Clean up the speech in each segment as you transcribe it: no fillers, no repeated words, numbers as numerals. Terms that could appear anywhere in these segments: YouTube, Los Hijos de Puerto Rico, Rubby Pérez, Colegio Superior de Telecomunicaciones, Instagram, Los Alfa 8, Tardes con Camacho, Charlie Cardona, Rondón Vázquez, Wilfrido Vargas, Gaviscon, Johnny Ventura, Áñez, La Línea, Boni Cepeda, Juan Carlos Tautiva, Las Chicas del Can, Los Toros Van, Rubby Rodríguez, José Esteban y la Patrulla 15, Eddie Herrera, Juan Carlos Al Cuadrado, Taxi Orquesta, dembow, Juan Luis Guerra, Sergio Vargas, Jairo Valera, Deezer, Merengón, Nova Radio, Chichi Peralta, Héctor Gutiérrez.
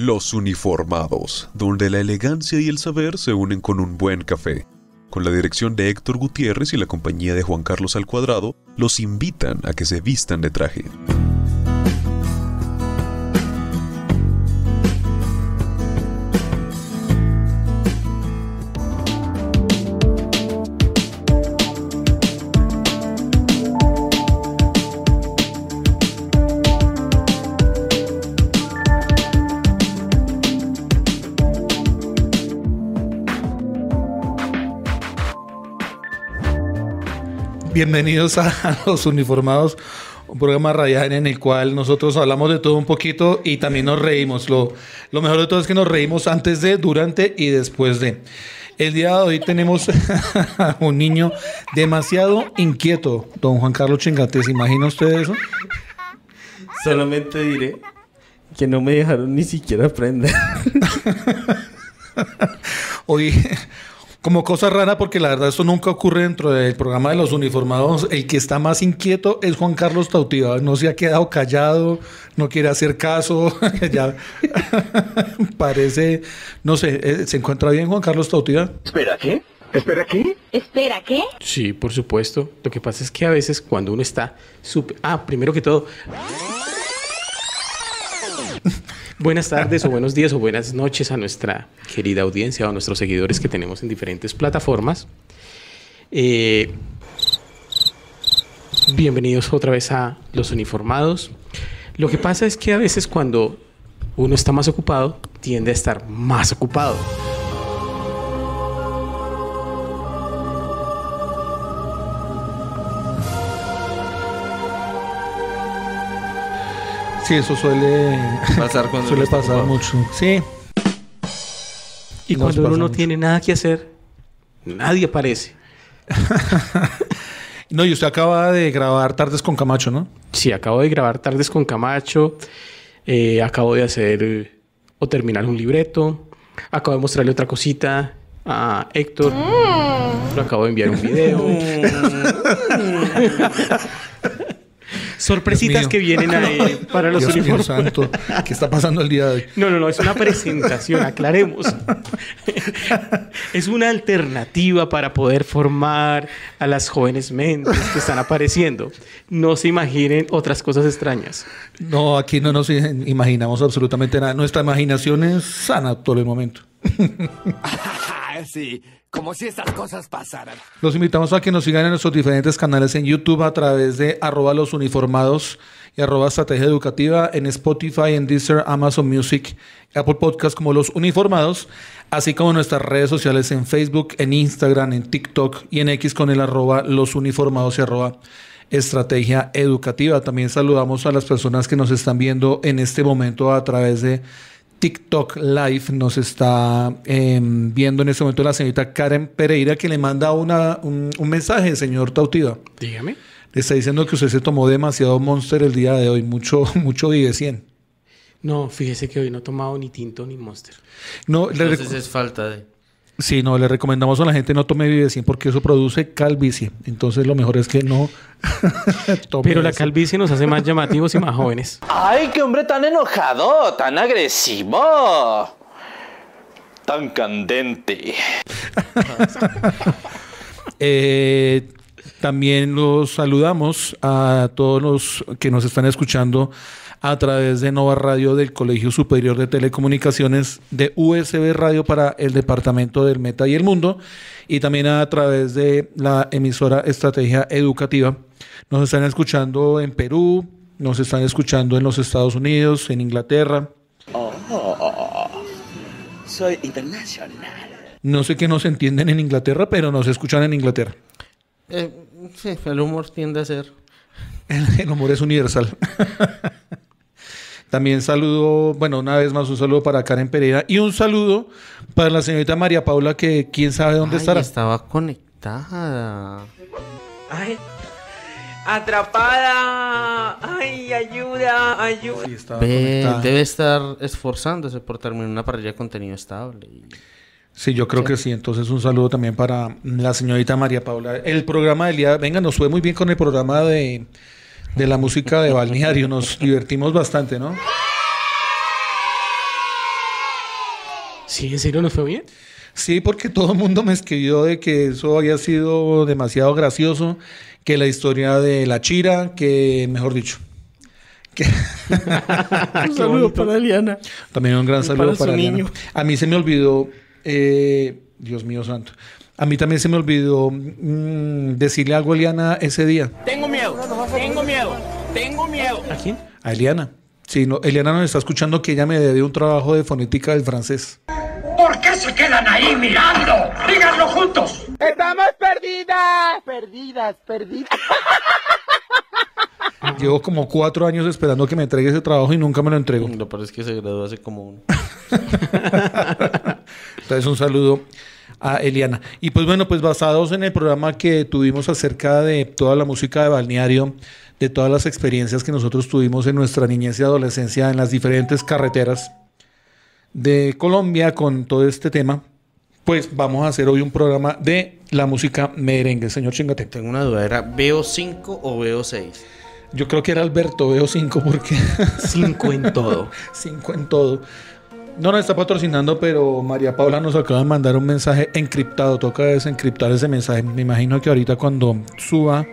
Los Uniformados, donde la elegancia y el saber se unen con un buen café. Con la dirección de Héctor Gutiérrez y la compañía de Juan Carlos Al Cuadrado, los invitan a que se vistan de traje. Bienvenidos a Los Uniformados, un programa radial en el cual nosotros hablamos de todo un poquito y también nos reímos. Lo mejor de todo es que nos reímos antes de, durante y después de. El día de hoy tenemos a un niño demasiado inquieto, don Juan Carlos Chingates. ¿Se imagina usted eso? Solamente diré que no me dejaron ni siquiera aprender. Oye, como cosa rara, porque la verdad eso nunca ocurre dentro del programa de Los Uniformados, el que está más inquieto es Juan Carlos Tautiva. No se ha quedado callado, no quiere hacer caso, ya parece, no sé, ¿se encuentra bien Juan Carlos Tautiva? ¿Espera qué? ¿Espera qué? ¿Espera qué? Sí, por supuesto. Lo que pasa es que a veces cuando uno está primero que todo... Buenas tardes o buenos días o buenas noches a nuestra querida audiencia o a nuestros seguidores que tenemos en diferentes plataformas. Bienvenidos otra vez a Los Uniformados. Lo que pasa es que a veces cuando uno está más ocupado, tiende a estar más ocupado. Sí, eso suele pasar, mucho. Sí. Y cuando uno no tiene nada que hacer, nadie aparece. No, y usted acaba de grabar Tardes con Camacho, ¿no? Sí, acabo de grabar Tardes con Camacho. Acabo de hacer o terminar un libreto. Acabo de mostrarle otra cosita a Héctor. Lo acabo de enviar un video. Sorpresitas que vienen ahí para Los Uniformados. Dios santo, ¿qué está pasando el día de hoy? No, es una presentación, aclaremos. Es una alternativa para poder formar a las jóvenes mentes que están apareciendo. No se imaginen otras cosas extrañas. No, aquí no nos imaginamos absolutamente nada. Nuestra imaginación es sana todo el momento. Sí, como si estas cosas pasaran. Los invitamos a que nos sigan en nuestros diferentes canales en YouTube a través de @losuniformados y @estrategia educativa, en Spotify, en Deezer, Amazon Music, Apple Podcast como Los Uniformados, así como nuestras redes sociales en Facebook, en Instagram, en TikTok y en X con el @losuniformados y @estrategia educativa. También saludamos a las personas que nos están viendo en este momento a través de TikTok Live. Nos está viendo en este momento la señorita Karen Pereira, que le manda un mensaje, señor Tautiva. Dígame. Le está diciendo que usted se tomó demasiado Monster el día de hoy, mucho 10-100. No, fíjese que hoy no he tomado ni tinto ni Monster. No, entonces es falta de... Sí, no, le recomendamos a la gente no tome Vive 100 porque eso produce calvicie. Entonces lo mejor es que no tome. Pero la calvicie nos hace más llamativos y más jóvenes. ¡Ay, qué hombre tan enojado! ¡Tan agresivo! ¡Tan candente! También los saludamos a todos los que nos están escuchando a través de Nova Radio del Colegio Superior de Telecomunicaciones, de USB Radio para el departamento del Meta y el Mundo, y también a través de la emisora Estrategia Educativa. Nos están escuchando en Perú, nos están escuchando en los Estados Unidos, en Inglaterra. Soy internacional. No sé qué nos entienden en Inglaterra, pero nos escuchan en Inglaterra. Sí, el humor tiende a ser... El humor es universal. También saludo, bueno, una vez más un saludo para Karen Pereira y un saludo para la señorita María Paula, que quién sabe dónde estará. Estaba conectada. Ay, atrapada. Ay, ayuda. Sí, debe estar esforzándose por terminar una parrilla de contenido estable. Sí, yo creo que sí. Entonces, un saludo también para la señorita María Paula. El programa del día, venga, nos fue muy bien con el programa de la música de Balneario. Nos divertimos bastante, ¿no? ¿Sí? ¿En serio no fue bien? Sí, porque todo el mundo me escribió de que eso había sido demasiado gracioso, que la historia de la chira, que mejor dicho. Que... un saludo para Eliana. También un gran saludo para Eliana. Niño. A mí se me olvidó, Dios mío santo, a mí también se me olvidó decirle algo a Eliana ese día. Tengo miedo, tengo miedo, tengo miedo. ¿A quién? A Eliana. Sí, no, Eliana nos está escuchando que ella me debe un trabajo de fonética del francés. ¿Por qué se quedan ahí mirando? ¡Díganlo juntos! ¡Estamos perdidas! Perdidas, perdidas. Llevo como 4 años esperando que me entregue ese trabajo y nunca me lo entrego. Lo peor es que se graduó hace como 1. Entonces, un saludo a Eliana. Y pues bueno, pues basados en el programa que tuvimos acerca de toda la música de balneario, de todas las experiencias que nosotros tuvimos en nuestra niñez y adolescencia en las diferentes carreteras de Colombia con todo este tema, pues vamos a hacer hoy un programa de la música merengue. Señor Chingate. Tengo una duda, ¿era BO5 o BO6? Yo creo que era Alberto, BO5 porque... 5 en todo. 5 en todo. No nos está patrocinando, pero María Paula nos acaba de mandar un mensaje encriptado. Toca desencriptar ese mensaje. Me imagino que ahorita cuando suba,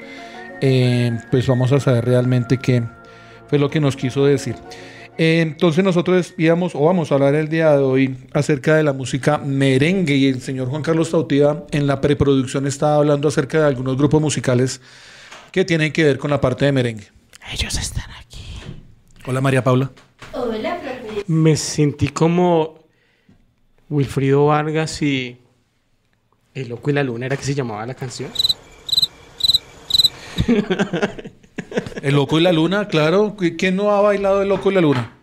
pues vamos a saber realmente qué fue lo que nos quiso decir. Entonces nosotros íbamos, o vamos a hablar el día de hoy acerca de la música merengue, y el señor Juan Carlos Tautiva en la preproducción estaba hablando acerca de algunos grupos musicales que tienen que ver con la parte de merengue. Ellos están aquí. Hola, María Paula. Hola, profe. Me sentí como Wilfrido Vargas y El Loco y la Luna, ¿era que se llamaba la canción? El Loco y la Luna, claro. ¿Quién no ha bailado El Loco y la Luna?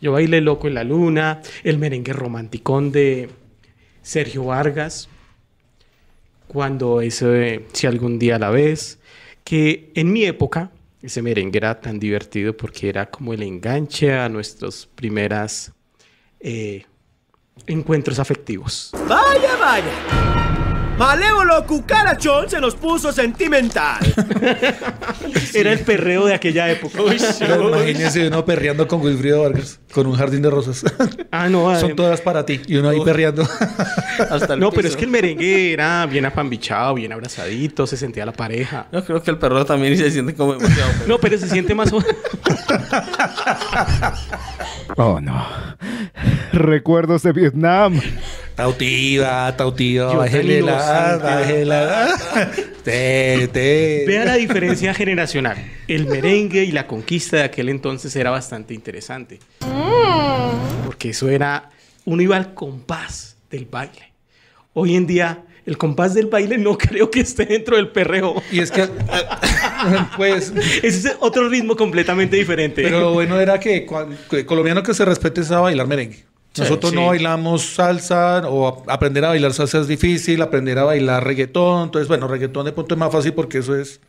Yo bailé El Loco y la Luna, el merengue romanticón de Sergio Vargas, cuando ese, si algún día la ves, que en mi época ese merengue era tan divertido porque era como el enganche a nuestros primeros encuentros afectivos. ¡Vaya, vaya! Malévolo cucarachón se nos puso sentimental. Sí. Era el perreo de aquella época. Uy, imagínense uno perreando con Wilfrido Vargas, con un jardín de rosas. Ah, no. Son todas para ti. Y uno ahí perreando. Hasta el no, piso. Pero es que el merengue era bien apambichado, bien abrazadito, se sentía la pareja. No, creo que el perreo también se siente como demasiado. No, pero se siente más... Oh, no. Recuerdos de Vietnam. Tautiva, Tautiva, bájele la, Vea la diferencia generacional. El merengue y la conquista de aquel entonces era bastante interesante. Porque eso era... Uno iba al compás del baile. Hoy en día, el compás del baile no creo que esté dentro del perreo. Y es que... pues... Ese es otro ritmo completamente diferente. Pero lo bueno era que el colombiano que se respete sabe bailar merengue. Nosotros no bailamos salsa, o aprender a bailar salsa es difícil, aprender a bailar reggaetón. Entonces, bueno, reggaetón de pronto es más fácil porque eso es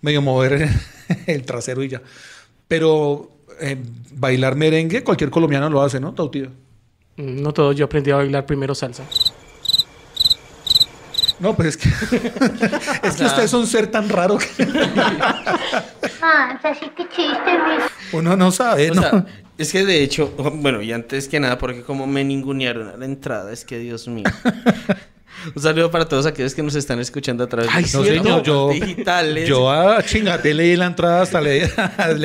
medio mover el trasero y ya. Pero bailar merengue, cualquier colombiano lo hace, ¿no, Tautiva? No todos, yo aprendí a bailar primero salsa. No, pues es que... es que ustedes son un ser tan raro que... Ah, o sea, sí que chiste, uno no sabe, ¿no? O sea, es que de hecho, bueno, y antes que nada, porque como me ningunearon a la entrada, es que Dios mío. Un saludo para todos aquellos que nos están escuchando a través digitales. Yo a Chingate leí la entrada, hasta le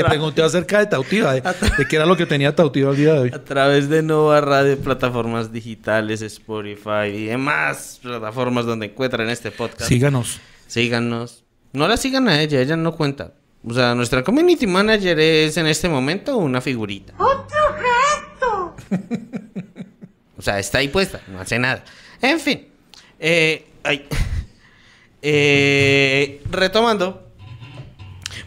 pregunté acerca de Tautiva, de qué era lo que tenía Tautiva el día de hoy. A través de Nova Radio, plataformas digitales, Spotify y demás plataformas donde encuentran este podcast. Síganos. Síganos. No la sigan a ella, ella no cuenta. O sea, nuestra community manager es en este momento una figurita. ¡Otro reto! O sea, está ahí puesta, no hace nada. En fin. Retomando.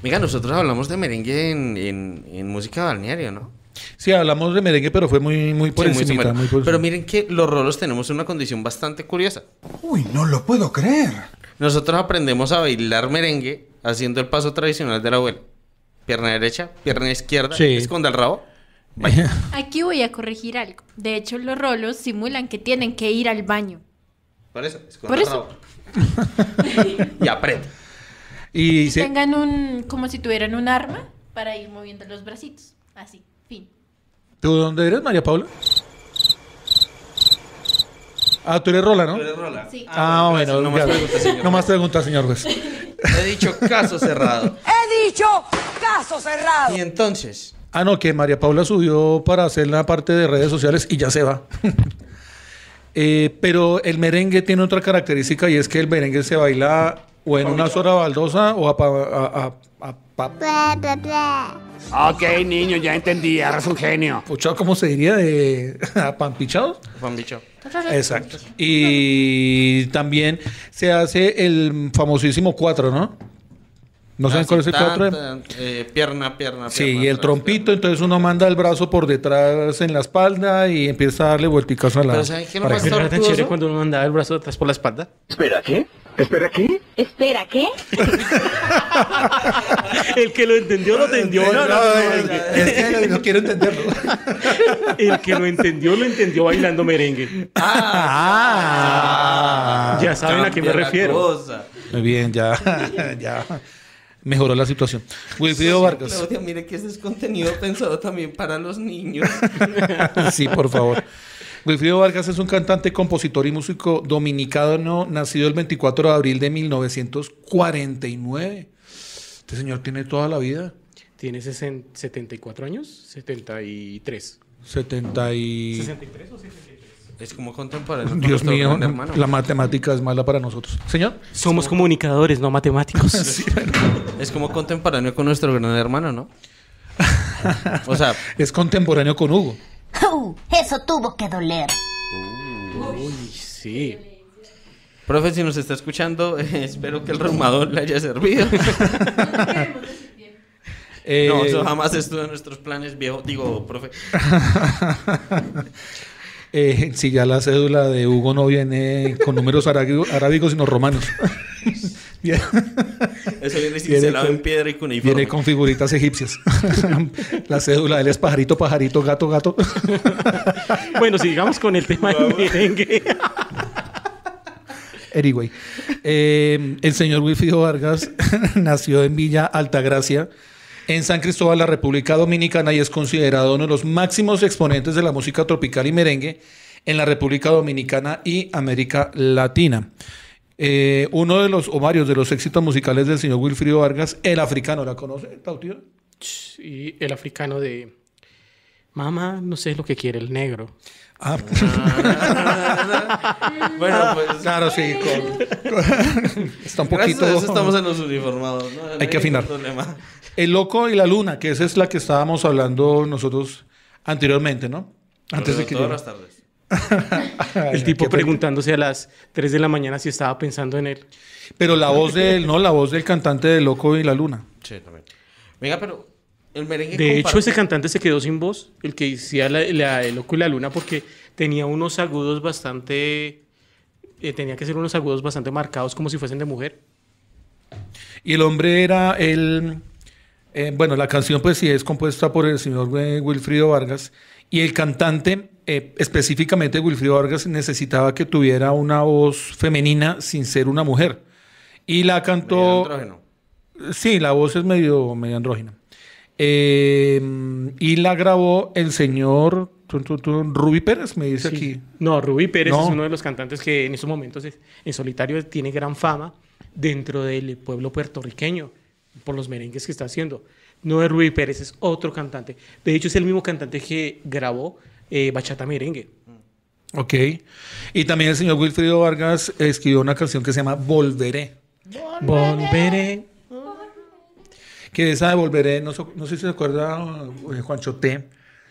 Mira, nosotros hablamos de merengue en música balneario, ¿no? Sí, hablamos de merengue, pero fue muy por encima. Pero miren que los rolos tenemos una condición bastante curiosa. Uy, no lo puedo creer. Nosotros aprendemos a bailar merengue haciendo el paso tradicional de la abuela. Pierna derecha, pierna izquierda, esconda el rabo. Vaya. Aquí voy a corregir algo. De hecho, los rolos simulan que tienen que ir al baño. Por eso, esconda el rabo. Y aprieta. Y si... tengan un... como si tuvieran un arma para ir moviendo los bracitos. Así, fin. ¿Tú dónde eres, María Paula? Ah, ¿tú eres Rola, no? ¿Tú eres Rola? Sí. Ah, bueno. No más preguntas, señor. No más preguntas, señor juez. He dicho caso cerrado. He dicho caso cerrado. Y entonces... Ah, no, que María Paula subió para hacer la parte de redes sociales y ya se va. Pero el merengue tiene otra característica y es que el merengue se baila o en una sola baldosa o Ok, niño, ya entendí, eres un genio. Puchado, ¿cómo se diría? ¿Apampichado? Apampichado. Exacto. Y también se hace el famosísimo 4, ¿no? ¿No saben cuál es el 4? Pierna. Sí, y el trompito, entonces uno manda el brazo por detrás en la espalda y empieza a darle vuelticas a la... ¿Pero sabes qué no pasa tan chévere cuando uno manda el brazo detrás por la espalda? ¿Espera qué? ¿Espera qué? ¿Espera qué? El que lo entendió, lo entendió. No quiero entenderlo. El que lo entendió bailando merengue. Ya saben a qué me refiero. Muy bien, ya. Mejoró la situación. Wilfrido Vargas. Claudia, mire que este es contenido pensado también para los niños. Sí, por favor. Wilfrido Vargas es un cantante, compositor y músico dominicano, nacido el 24 de abril de 1949. Este señor tiene toda la vida. ¿Tiene 74 años? 73. 70 y... ¿63 o 73? Es como contemporáneo. Dios mío, hermano. La matemática es mala para nosotros. Señor. Somos comunicadores, no matemáticos. Sí, bueno. Es como contemporáneo con nuestro gran hermano, ¿no? O sea, es contemporáneo con Hugo. Eso tuvo que doler. Uy, sí. Profe, si nos está escuchando, espero que el remador le haya servido. No, eso jamás estuvo en nuestros planes, viejo. Digo, profe. Si ya la cédula de Hugo no viene con números arábigos sino romanos. Eso viene cincelado en piedra y cuneiforme. Viene con figuritas egipcias. La cédula de él es pajarito, pajarito, gato, gato. Bueno, sigamos con el tema del merengue. Anyway, el señor Wilfrido Vargas nació en Villa Altagracia, en San Cristóbal, la República Dominicana, y es considerado uno de los máximos exponentes de la música tropical y merengue en la República Dominicana y América Latina. Uno de los, o varios de los éxitos musicales del señor Wilfrido Vargas, El Africano, ¿la conoce, Tautiva? Sí, El Africano de... Mamá, no sé lo que quiere el negro. Bueno, pues... Claro, sí. Está un poquito... Gracias a eso estamos en Los Uniformados, ¿no? Hay que afinar. El Loco y la Luna, que esa es la que estábamos hablando nosotros anteriormente, ¿no? Antes de que... Todas las tardes. El tipo preguntándose a las 3 de la mañana si estaba pensando en él. Pero la voz de él, ¿no? La voz del cantante de Loco y la Luna. Sí, también. Venga, pero... El merengue de hecho, ese cantante se quedó sin voz, el que decía el Loco y la Luna, porque tenía unos agudos bastante... tenía que ser unos agudos bastante marcados, como si fuesen de mujer. Y el hombre era el... bueno, la canción pues sí es compuesta por el señor Wilfrido Vargas, y el cantante, específicamente Wilfrido Vargas, necesitaba que tuviera una voz femenina sin ser una mujer. Y la cantó... Medio andrógeno. Sí, la voz es medio andrógena. Y la grabó el señor Rubby Pérez, me dice sí. Aquí. No, Rubby Pérez no. Es uno de los cantantes que en estos momentos en solitario tiene gran fama dentro del pueblo puertorriqueño por los merengues que está haciendo. No es Rubby Pérez, es otro cantante. De hecho, es el mismo cantante que grabó Bachata Merengue. Ok. Y también el señor Wilfrido Vargas escribió una canción que se llama Volveré. Volveré. Que esa de Volveré, no sé si se acuerda, Juancho T,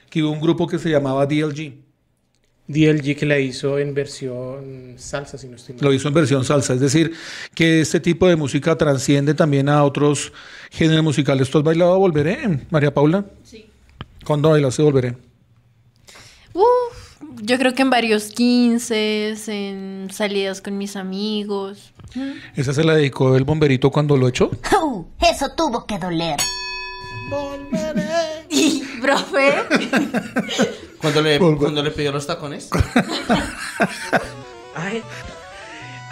que hubo un grupo que se llamaba DLG. DLG, que la hizo en versión salsa, si no estoy mal. Lo hizo en versión salsa, es decir, que este tipo de música trasciende también a otros géneros musicales. ¿Tú has bailado Volveré, María Paula? Sí. ¿Cuándo bailaste Volveré? Yo creo que en varios 15, en salidas con mis amigos. Esa se la dedicó el bomberito cuando lo echó. Eso tuvo que doler. Volveré. Y, profe. Cuando le pidió los tacones. Ay,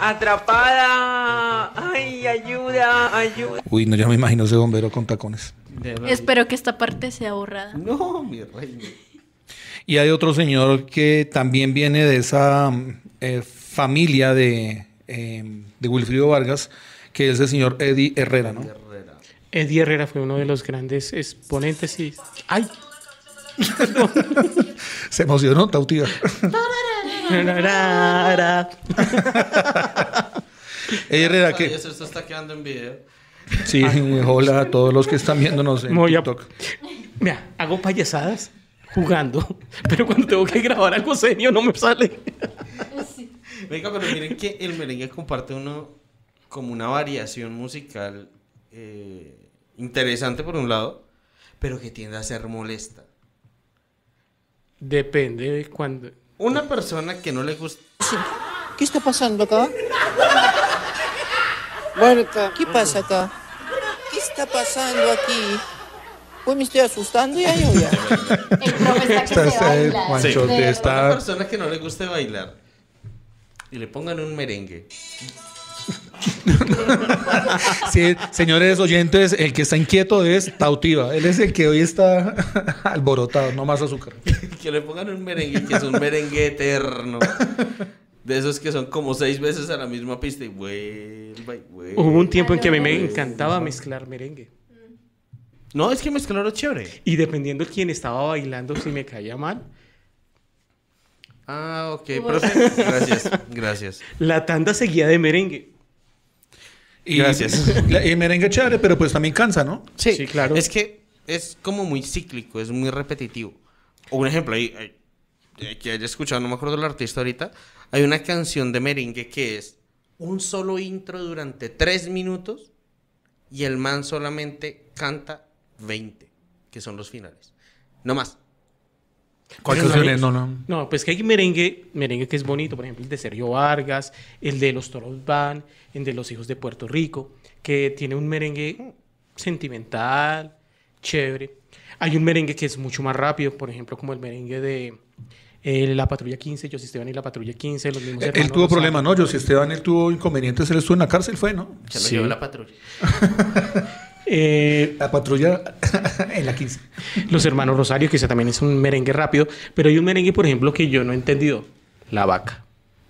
atrapada. Ay, ayuda. Uy, no, ya me imagino ese bombero con tacones. Espero que esta parte sea borrada. No, mi reina. Y hay otro señor que también viene de esa familia de Wilfrido Vargas, que es el señor Eddie Herrera, ¿no? Eddie Herrera fue uno de los grandes exponentes y... ¡Ay! Se emocionó, Tautiva. Herrera, que... Esto está quedando en video. Sí, hola a todos los que están viéndonos en TikTok. Mira, hago payasadas jugando, pero cuando tengo que grabar algo serio no me sale. Venga, pero miren que el merengue comparte uno como una variación musical interesante por un lado, pero que tiende a ser molesta. Depende de cuándo. Una persona que no le gusta... ¿Qué está pasando acá? Muerta. ¿Qué pasa acá? ¿Qué está pasando aquí? Pues me estoy asustando ya yo ya. El profe está que se baila. Sí. Una persona que no le guste bailar y le pongan un merengue. Sí, señores oyentes, el que está inquieto es Tautiva. Él es el que hoy está alborotado, no más azúcar. Que le pongan un merengue, que es un merengue eterno. De esos que son como 6 veces a la misma pista y vuelva y vuelva. Hubo un tiempo en que a mí me encantaba mezclar merengue. No, es que mezclar era chévere. Y dependiendo de quién estaba bailando, si me caía mal. Ah, ok, profe. Gracias, gracias. La tanda seguía de merengue. Y, gracias. Y merengue chévere, pero pues también cansa, ¿no? Sí, sí, claro. Es que es como muy cíclico, es muy repetitivo. O un ejemplo, ahí... que haya escuchado, no me acuerdo del artista ahorita, hay una canción de merengue que es un solo intro durante 3 minutos y el man solamente canta 20, que son los finales. No más. ¿Cuál canción? No, pues que hay merengue que es bonito, por ejemplo, el de Sergio Vargas, el de Los Toros Van, el de Los Hijos de Puerto Rico, que tiene un merengue sentimental, chévere. Hay un merengue que es mucho más rápido, por ejemplo, como el merengue de... la Patrulla 15, José Esteban y la Patrulla 15, los mismos hermanos. Él tuvo problemas, ¿no? José Esteban, él tuvo inconvenientes, él estuvo en la cárcel, fue, ¿no? Se lo llevó la patrulla. La patrulla en la 15. Los Hermanos Rosario, que ese también es un merengue rápido, pero hay un merengue, por ejemplo, que yo no he entendido. La vaca,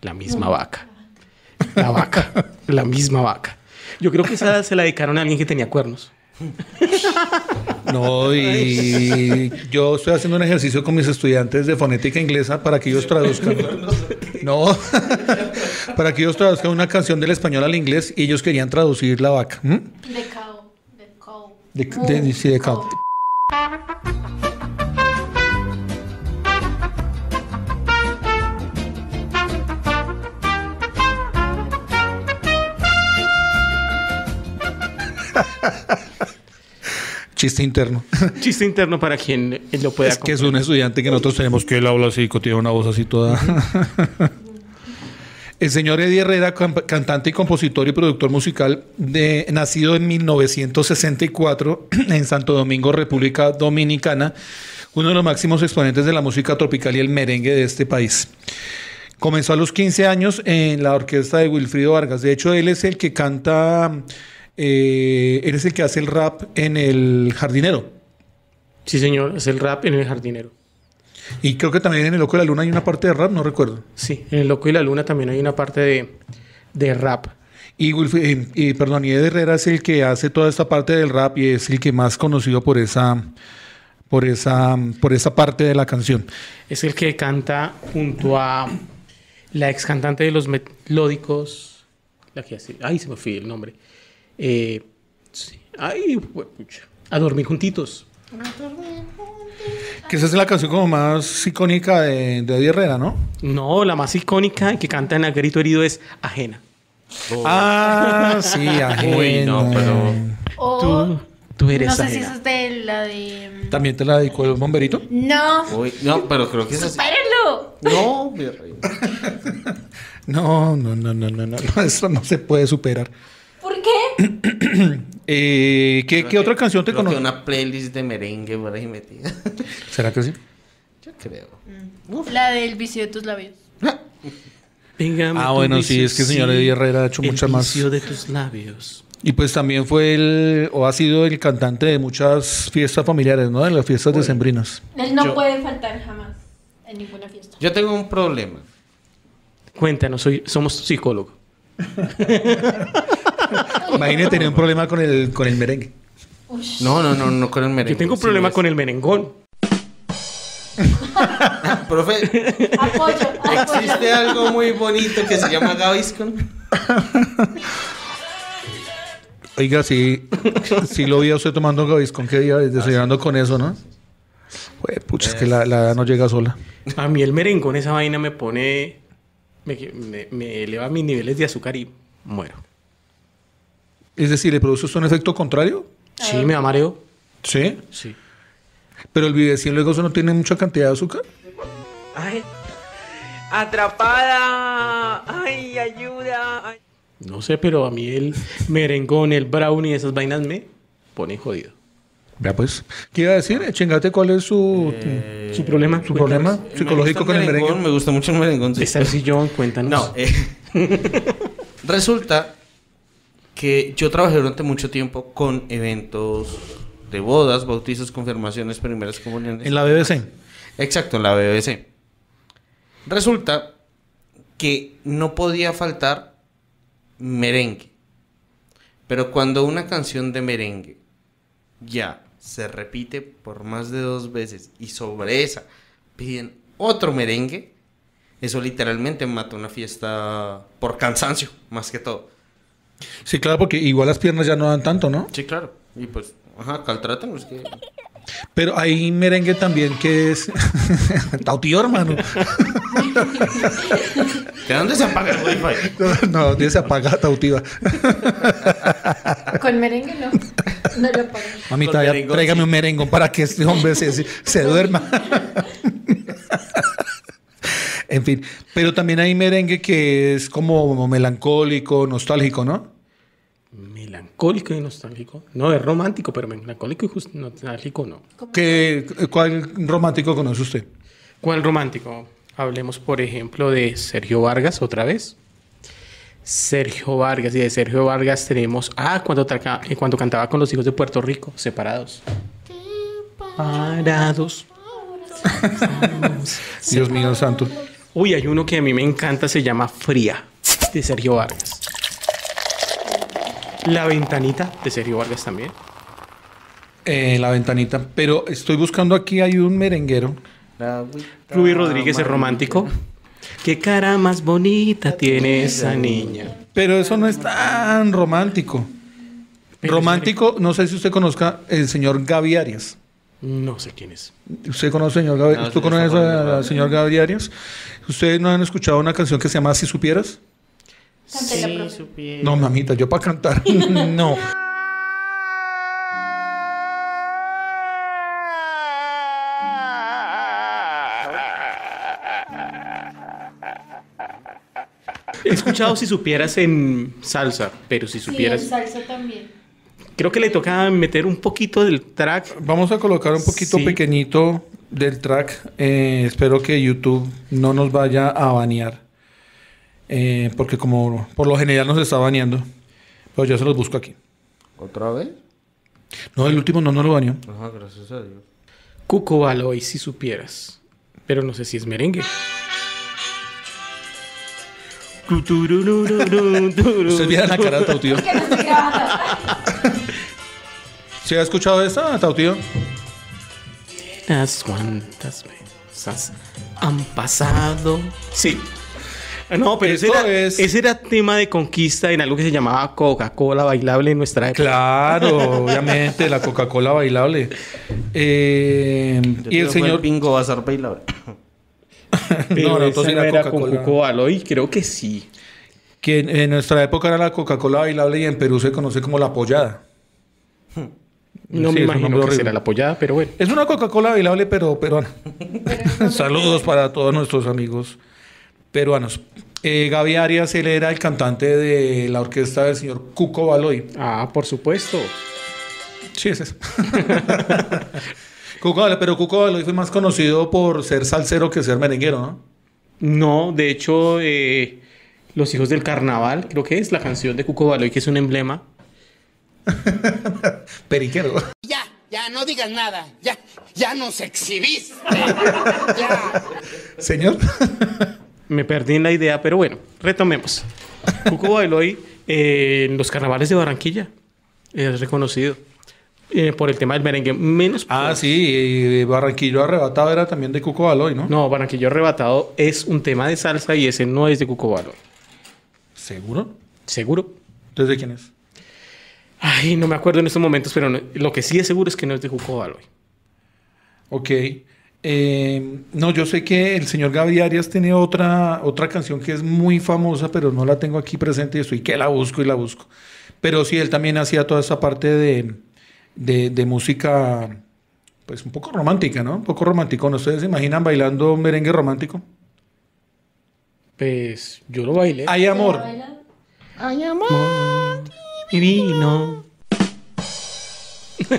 la misma vaca. La vaca, la misma vaca. Yo creo que esa se la dedicaron a alguien que tenía cuernos. No, y yo estoy haciendo un ejercicio con mis estudiantes de fonética inglesa para que ellos traduzcan. No, para que ellos traduzcan una canción del español al inglés y ellos querían traducir la vaca. ¿Mm? The cow. Chiste interno. Chiste interno para quien lo pueda. Es que es un estudiante que nosotros tenemos que él habla así, tiene una voz así toda. El señor Eddie Herrera, cantante y compositor y productor musical, nacido en 1964 en Santo Domingo, República Dominicana, uno de los máximos exponentes de la música tropical y el merengue de este país. Comenzó a los 15 años en la orquesta de Wilfrido Vargas. De hecho, él es el que canta... él es el que hace el rap en El Jardinero. Sí, señor, hace el rap en El Jardinero. Y creo que también en El Loco y la Luna hay una parte de rap, no recuerdo. Sí, en El Loco y la Luna también hay una parte de rap. Y Eddie Herrera es el que hace toda esta parte del rap y es el que más conocido por esa parte de la canción. Es el que canta junto a la ex cantante de Los Melódicos, la que hace... Ay, se me fue el nombre. Sí. Ay, pucha. A dormir juntitos. Que esa es la canción como más icónica de Eddie Herrera, ¿no? No, la más icónica que canta en A Grito Herido es Ajena. Oh. Ah, sí, Ajena. Uy, no, pero... Tú eres ajena. No sé si esa es de la de... ¿También te la dedicó el bomberito? No. Uy, no, pero creo que esa es... ¡Supérenlo! No, mi rey. No. Eso no se puede superar. ¿Por qué? ¿Qué otra canción te conoces? Una playlist de merengue por ahí metida. ¿Será que sí? Yo creo. La del vicio de tus labios. Bueno, sí, es que el señor Eddie Herrera ha hecho muchas más. El vicio de tus labios. Y pues también fue ha sido el cantante de muchas fiestas familiares, ¿no? De las fiestas decembrinas. Él no puede faltar jamás en ninguna fiesta. Yo tengo un problema. Cuéntanos, somos psicólogos. Imagínate, tenía un problema con el merengue. No con el merengue. Yo tengo un problema con el merengón. Profe, apoyo. Existe algo muy bonito que se llama Gaviscon. Oiga, sí lo vi a usted tomando Gaviscon. ¿Qué día? Desayunando con eso, ¿no? Pues, pucha, es que la edad no llega sola. A mí el merengón, esa vaina me pone... Me eleva mis niveles de azúcar y muero. Es decir, ¿le produce un efecto contrario? Sí, me da mareo. ¿Sí? Sí. ¿Pero el Videcien luego eso no tiene mucha cantidad de azúcar? ¡Ay! ¡Atrapada! ¡Ay, ayuda! Ay. No sé, pero a mí el merengón, el brownie, esas vainas me ponen jodido. Ya pues, ¿qué iba a decir? Chingate, ¿cuál es su problema? ¿Su problema psicológico con el merengue? Me gusta mucho el merengón. Sí. Está el sillón, cuéntanos. No, resulta que yo trabajé durante mucho tiempo con eventos de bodas, bautizos, confirmaciones, primeras comuniones. ¿En la BBC? Exacto, en la BBC. Resulta que no podía faltar merengue. Pero cuando una canción de merengue ya se repite por más de 2 veces y sobre esa piden otro merengue, eso literalmente mata una fiesta por cansancio, más que todo. Sí, claro, porque igual las piernas ya no dan tanto, ¿no? Sí, claro. Y pues, ajá, caltratan. Pues que... Pero hay merengue también que es... Tautiva, hermano. ¿De dónde se apaga el wifi? No, ¿dónde se apaga Tautiva? Con merengue no. No lo apago. Mamita, ya tráigame un merengón para que este hombre se duerma. En fin. Pero también hay merengue que es como melancólico, nostálgico, ¿no? Melancólico y nostálgico. No, es romántico, pero melancólico y nostálgico no. ¿Cuál romántico conoce usted? ¿Cuál romántico? Hablemos, por ejemplo, de Sergio Vargas otra vez. Sergio Vargas, y de Sergio Vargas tenemos... Ah, cuando cantaba con Los Hijos de Puerto Rico, separados. Parados. Dios mío santo. Uy, hay uno que a mí me encanta, se llama Fría, de Sergio Vargas. La Ventanita, de Sergio Vargas también. La Ventanita, pero estoy buscando aquí, hay un merenguero. Rubby Rodríguez es romántico. ¿Qué cara más bonita tiene esa niña? Pero eso no es tan romántico. Romántico, no sé si usted conozca el señor Gaby Arias. No sé quién es. ¿Usted conoce al señor Gaby? No, ¿tú conoces al señor Gaby Arias? ¿Ustedes no han escuchado una canción que se llama Si Supieras? Sí, supiera. No, mamita, yo para cantar. No. He escuchado Si Supieras en salsa, pero Si Supieras... Sí, en salsa también. Creo que le toca meter un poquito del track. Vamos a colocar un poquito pequeñito del track. Espero que YouTube no nos vaya a banear. Porque como por lo general nos está baneando. Pero ya se los busco aquí. ¿Otra vez? No, el último no lo baneó. Ajá, gracias a Dios. Cuco Valoy, Si Supieras. Pero no sé si es merengue. Ustedes vieron la cara de Tautío. ¿Se ha escuchado esa, Tautío? Las cuantas veces han pasado. Sí. No, pero ese era tema de conquista en algo que se llamaba Coca-Cola bailable en nuestra época. Claro, obviamente, la Coca-Cola bailable. Y el señor Bingo va a ser bailable. Pero no, entonces era con Cuco Valoy, creo que sí. Que en nuestra época era la Coca-Cola bailable y en Perú se conoce como la pollada. No sí, me imagino que será la pollada, pero bueno. Es una Coca-Cola bailable, pero peruana. Saludos para todos nuestros amigos peruanos. Gaby Arias, él era el cantante de la orquesta del señor Cuco Valoy. Ah, por supuesto. Sí, es eso. Cuco Valoy, pero Cuco Valoy fue más conocido por ser salsero que ser merenguero, ¿no? No, de hecho, Los Hijos del Carnaval, creo que es la canción de Cuco Valoy, que es un emblema. Periquero. Ya, no digas nada. Ya nos exhibiste. Ya. Señor. Me perdí en la idea, pero bueno, retomemos. Cuco Valoy en los carnavales de Barranquilla es reconocido por el tema del merengue. Menos popular. Ah, sí, Barranquillo Arrebatado era también de Cuco Valoy, ¿no? No, Barranquillo Arrebatado es un tema de salsa y ese no es de Cuco Valoy. ¿Seguro? Seguro. ¿Entonces de quién es? Ay, no me acuerdo en estos momentos, pero no, lo que sí es seguro es que no es de Cuco Valoy. Ok. No, yo sé que el señor Gabriel Arias tiene otra canción que es muy famosa, pero no la tengo aquí presente y estoy que la busco y la busco. Pero sí, él también hacía toda esa parte de música, pues un poco romántica, ¿no? Un poco romántico. ¿No? ¿Ustedes se imaginan bailando un merengue romántico? Pues yo lo bailé. Hay amor. Hay amor. Divino.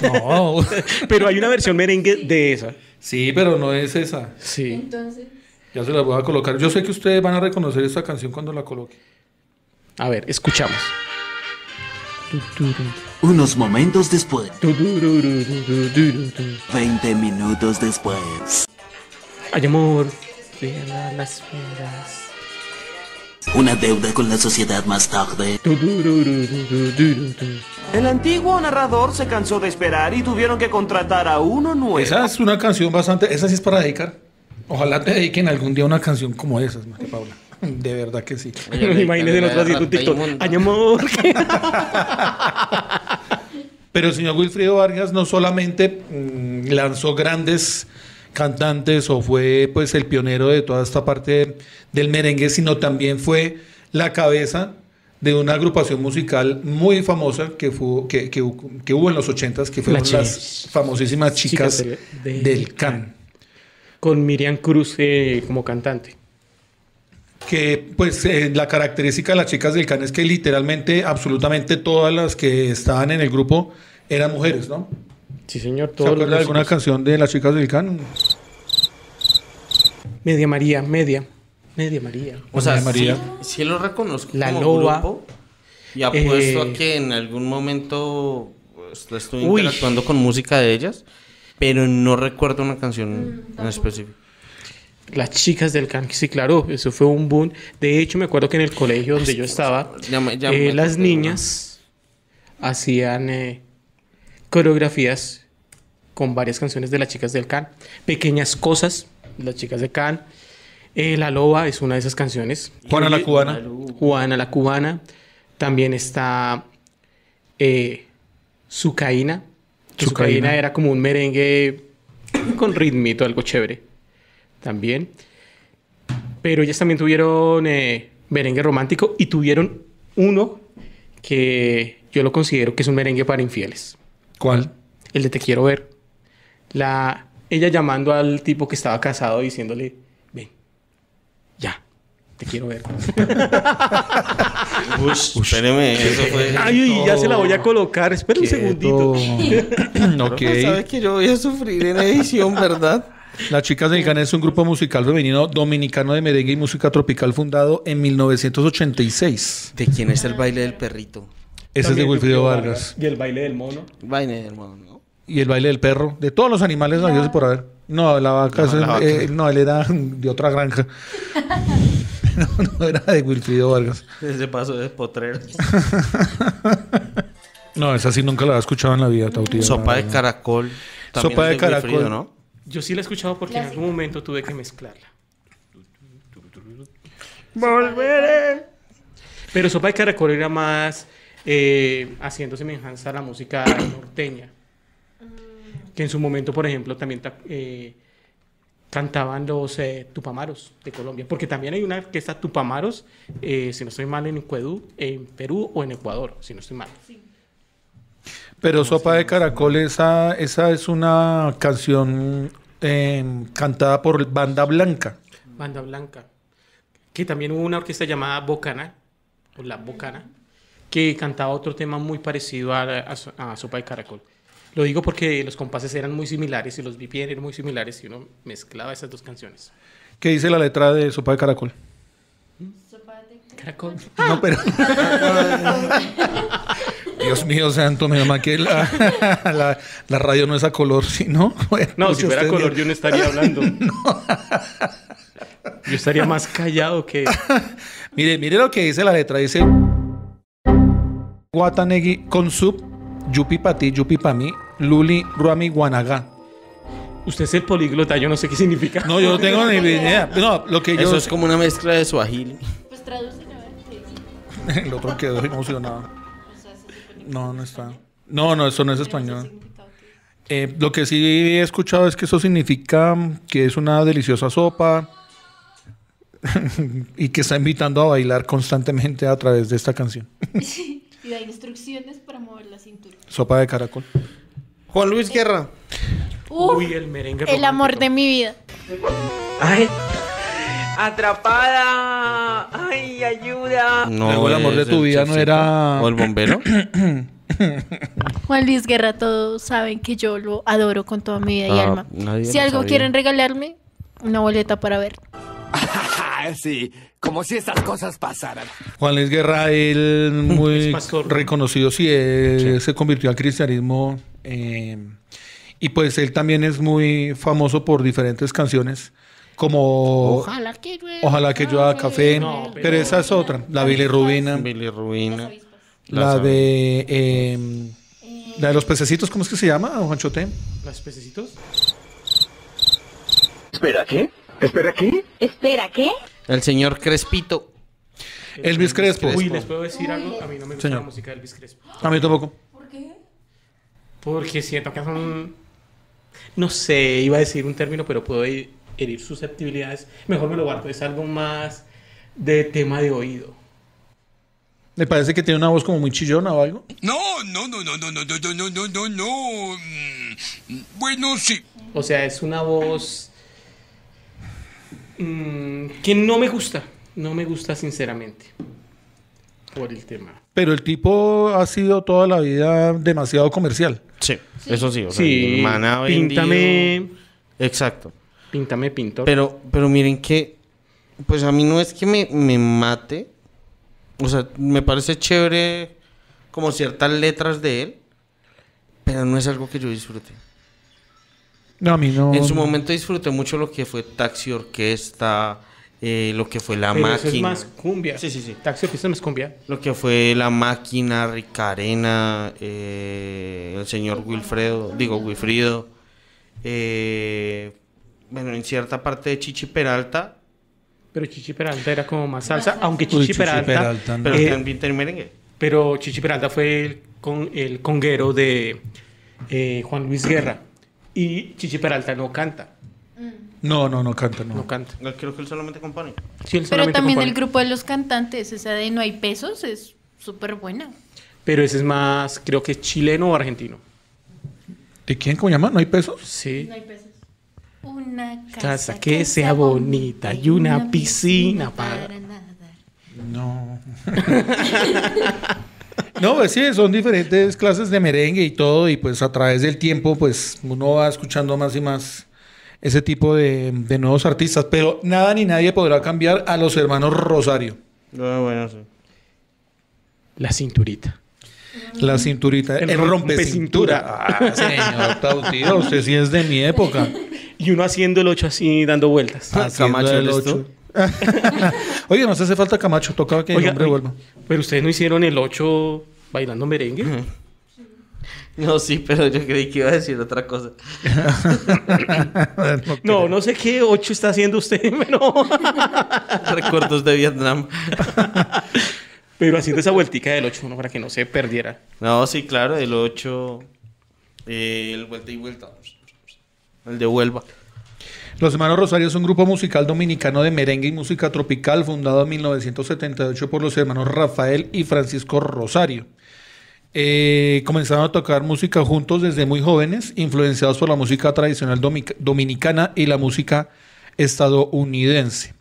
No, pero hay una versión merengue de esa. Sí, pero no es esa. Sí. Entonces. Ya se la voy a colocar. Yo sé que ustedes van a reconocer esta canción cuando la coloque. A ver, escuchamos. Unos momentos después. 20 minutos después. Ay, amor. Las fieras. Una deuda con la sociedad más tarde. El antiguo narrador se cansó de esperar y tuvieron que contratar a uno nuevo. Esa es una canción bastante... Esa sí es para dedicar. Ojalá te dediquen algún día una canción como esas, María Paula. De verdad que sí. Imagínese nosotros haciendo un TikTok. ¡Ay, amor! Pero el señor Wilfrido Vargas no solamente lanzó grandes cantantes o fue pues el pionero de toda esta parte del merengue, sino también fue la cabeza de una agrupación musical muy famosa que hubo en los 80s, que fueron las famosísimas Chicas del Can. Con Miriam Cruz como cantante. Que pues la característica de las Chicas del Can es que literalmente absolutamente todas las que estaban en el grupo eran mujeres, ¿no? Sí, señor. ¿Se acuerda de alguna canción de las Chicas del Can? Media María, Media María. O sea, María. Sí, sí lo reconozco. La como Loba. Grupo, y apuesto a que en algún momento pues, estuve interactuando con música de ellas, pero no recuerdo una canción en específico. Las Chicas del Can, sí, claro, eso fue un boom. De hecho, me acuerdo que en el colegio donde yo estaba, las niñas hacían coreografías con varias canciones de las Chicas del Can. Pequeñas Cosas, las Chicas del Can. La Loba es una de esas canciones. Juana la Cubana. Juana la Cubana. También está Sucaína. Sucaína era como un merengue con ritmito, algo chévere. También. Pero ellas también tuvieron merengue romántico y tuvieron uno que yo lo considero que es un merengue para infieles. ¿Cuál? El de Te Quiero Ver. Ella llamando al tipo que estaba casado diciéndole, ven, ya, te quiero ver. Uy, espéreme, eso fue... Ay, ya se la voy a colocar, espera un segundito. Ok. Sabes que yo voy a sufrir en edición, ¿verdad? Las Chicas del Can es un grupo musical femenino dominicano de merengue y música tropical fundado en 1986. ¿De quién es el baile del perrito? Ese es de Wilfrido Vargas. ¿Y el baile del mono? El baile del mono, ¿no? Y el baile del perro. De todos los animales nacidos por haber. No, la vaca. No, él era de otra granja. No era de Wilfrido Vargas. Ese paso de potrero. No, esa sí nunca la había escuchado en la vida, Tautiva. Sopa de caracol. También sopa de caracol, Wilfrido, ¿no? Yo sí la he escuchado porque en algún momento tuve que mezclarla. Volveré. Pero Sopa de Caracol era más haciendo semejanza a la música norteña. Que en su momento, por ejemplo, también cantaban los tupamaros de Colombia. Porque también hay una orquesta tupamaros, si no estoy mal, en Perú o en Ecuador, si no estoy mal. Sí. Pero Sopa de Caracol, esa es una canción cantada por Banda Blanca. Banda Blanca. Que también hubo una orquesta llamada Bocana, o La Bocana, que cantaba otro tema muy parecido a Sopa de Caracol. Lo digo porque los compases eran muy similares y los BPM eran muy similares y uno mezclaba esas dos canciones. ¿Qué dice la letra de Sopa de Caracol? Sopa de Caracol. No, pero... Dios mío santo, me llama que la radio no es a color, ¿sí? ¿No? Bueno, no, si fuera a color yo no estaría hablando. No. Yo estaría más callado que... mire lo que dice la letra. Dice... Guatanegui con sub, yupi pa ti, yupi pa mí, luli, ruami, guanagá. Usted es el políglota, yo no sé qué significa. No, yo no tengo ni idea. No, lo que yo... Eso es como una mezcla de suajili. Pues traduce a ver. El otro quedó emocionado. No, no está. No, no, eso no es español. Lo que sí he escuchado es que eso significa que es una deliciosa sopa y que está invitando a bailar constantemente a través de esta canción. Y da instrucciones para mover la cintura. Sopa de caracol. Juan Luis Guerra. Uy, el merengue romántico. El amor de mi vida. Ay, atrapada. Ay, ayuda. No, el amor de tu vida no era... ¿O el bombero? Juan Luis Guerra, todos saben que yo lo adoro con toda mi vida y alma. Si algo quieren regalarme, una boleta para ver. Sí, como si estas cosas pasaran. Juan Luis Guerra, él muy reconocido, sí, él se convirtió al cristianismo. Y pues él también es muy famoso por diferentes canciones, como Ojalá que llueva, Café, no, pero esa es otra, la bilirrubina. La de la de los pececitos, ¿cómo es que se llama, don Juanchote? ¿Los pececitos? ¿Espera qué? ¿Espera qué? ¿Espera qué? El señor Crespito. Elvis Crespo. Uy, ¿les puedo decir algo? A mí no me gusta la música de Elvis Crespo. A mí tampoco. ¿Por qué? Porque siento que son... No sé, iba a decir un término, pero puedo herir susceptibilidades. Mejor me lo guardo. Es algo más de tema de oído. ¿Le parece que tiene una voz como muy chillona o algo? No. Bueno, sí. O sea, es una voz que no me gusta. No me gusta sinceramente por el tema. Pero el tipo ha sido toda la vida demasiado comercial. Sí, sí. Eso sí. O sea, sí. Píntame. Exacto. Píntame, pintor. Pero miren que, pues a mí no es que me mate. O sea, me parece chévere como ciertas letras de él, pero no es algo que yo disfrute. No, a mí no. En su momento disfruté mucho lo que fue Taxi Orquesta, lo que fue La Máquina. Eso es más cumbia. Sí. Taxi Orquesta no es cumbia. Lo que fue La Máquina, Ricarena, el señor Wilfrido. Bueno, en cierta parte de Chichi Peralta. Pero Chichi Peralta era como más salsa, aunque Chichi Peralta no. Pero también tiene merengue. Pero Chichi Peralta fue el conguero de Juan Luis Guerra. Y Chichi Peralta no canta. No canta. Creo que él solamente compone. Sí, él solamente pero también compone. El grupo de los cantantes, esa de No hay pesos, es súper buena. Pero ese es más, creo que es chileno o argentino. ¿De quién? ¿Cómo llama? ¿No hay pesos? Sí. No hay pesos. Una casa que sea bonita y una piscina para nadar. No. No, pues sí, son diferentes clases de merengue y todo. Y pues a través del tiempo, pues uno va escuchando más y más ese tipo de nuevos artistas. Pero nada ni nadie podrá cambiar a los hermanos Rosario. Bueno, sí. La cinturita. La cinturita. El rompecintura. Ah, señor Tautiva, usted sí es de mi época. Y uno haciendo el 8 así, dando vueltas. Ah, Camacho el 8. Oye, nos hace falta Camacho. Tocaba que el hombre vuelva. Pero ustedes no hicieron el 8 bailando merengue. No, sí, pero yo creí que iba a decir otra cosa. No sé qué 8 está haciendo usted, pero... Recuerdos de Vietnam. Pero haciendo esa vueltica del 8, uno para que no se perdiera. No, sí, claro, el 8... el vuelta y vuelta... El de Huelva. Los Hermanos Rosario es un grupo musical dominicano de merengue y música tropical fundado en 1978 por los hermanos Rafael y Francisco Rosario. Comenzaron a tocar música juntos desde muy jóvenes, influenciados por la música tradicional dominicana y la música estadounidense.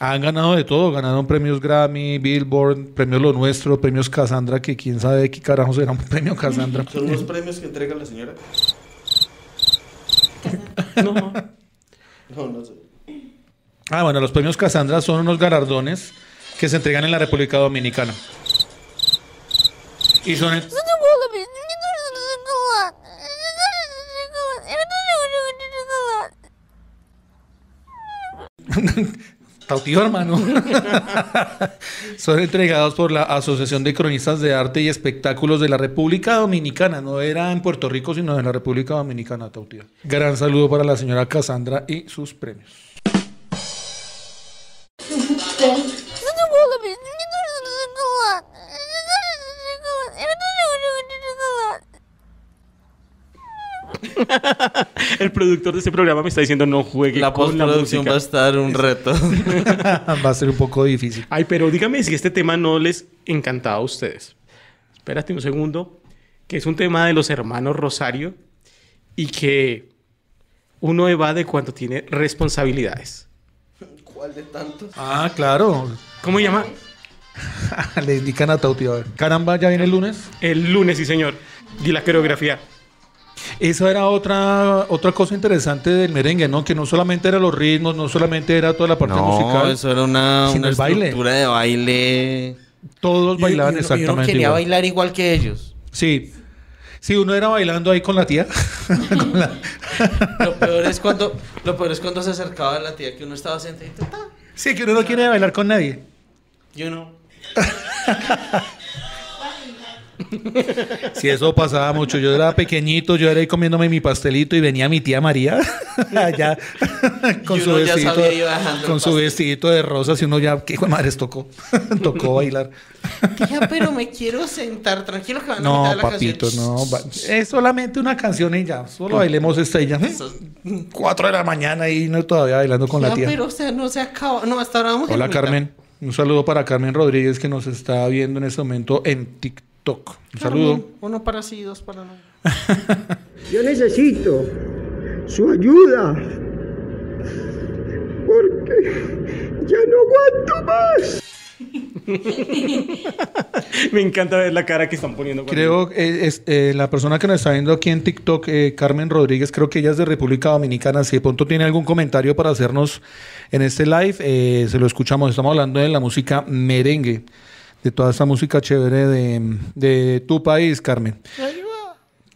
Han ganado de todo, ganaron premios Grammy, Billboard, premios Lo Nuestro, premios Casandra, que quién sabe qué carajos era un premio Casandra. Son los premios que entrega la señora. No sé. Ah, bueno, los premios Casandra son unos galardones que se entregan en la República Dominicana. Y son... Tautiva, hermano. Son entregados por la Asociación de Cronistas de Arte y Espectáculos de la República Dominicana. No era en Puerto Rico, sino en la República Dominicana, Tautiva. Gran saludo para la señora Cassandra y sus premios. El productor de este programa me está diciendo no juegue la con la música. La postproducción va a estar un reto. Va a ser un poco difícil. Ay, pero dígame si este tema no les encantaba a ustedes. Espérate un segundo, que es un tema de los hermanos Rosario y que uno evade cuando tiene responsabilidades. ¿Cuál de tantos? Ah, claro. ¿Cómo se llama? Le indican a Tautiva. Caramba, ¿ya viene el lunes? El lunes, sí, señor. Y la coreografía. Esa era otra cosa interesante del merengue, ¿no? Que no solamente eran los ritmos, no solamente era toda la parte musical. No, eso era una estructura de baile. Todos bailaban exactamente. Uno quería bailar igual que ellos. Sí. Sí, uno era bailando ahí con la tía. Con la... Lo peor es cuando se acercaba a la tía, que uno estaba sentadito. Sí, que uno no quiere bailar con nadie. Yo no. Si eso pasaba mucho. Yo era pequeñito, yo era ahí comiéndome mi pastelito y venía mi tía María allá con su vestidito de rosas y uno ya, qué madres, tocó bailar. Tía, pero me quiero sentar, tranquilo que van a cantar la canción. No, papito, no, es solamente una canción y ya, solo bailemos esta y ya. 4 de la mañana y no todavía bailando con la tía. Pero o sea, no se acaba, no, hasta ahora vamos. Hola, Carmen. Un saludo para Carmen Rodríguez que nos está viendo en este momento en TikTok. Un saludo. Uno para sí, 2 para no. Yo necesito su ayuda porque ya no aguanto más. Me encanta ver la cara que están poniendo. Creo que la persona que nos está viendo aquí en TikTok, Carmen Rodríguez, creo que ella es de República Dominicana. Si de pronto tiene algún comentario para hacernos en este live, se lo escuchamos. Estamos hablando de la música merengue, de toda esa música chévere de tu país, Carmen.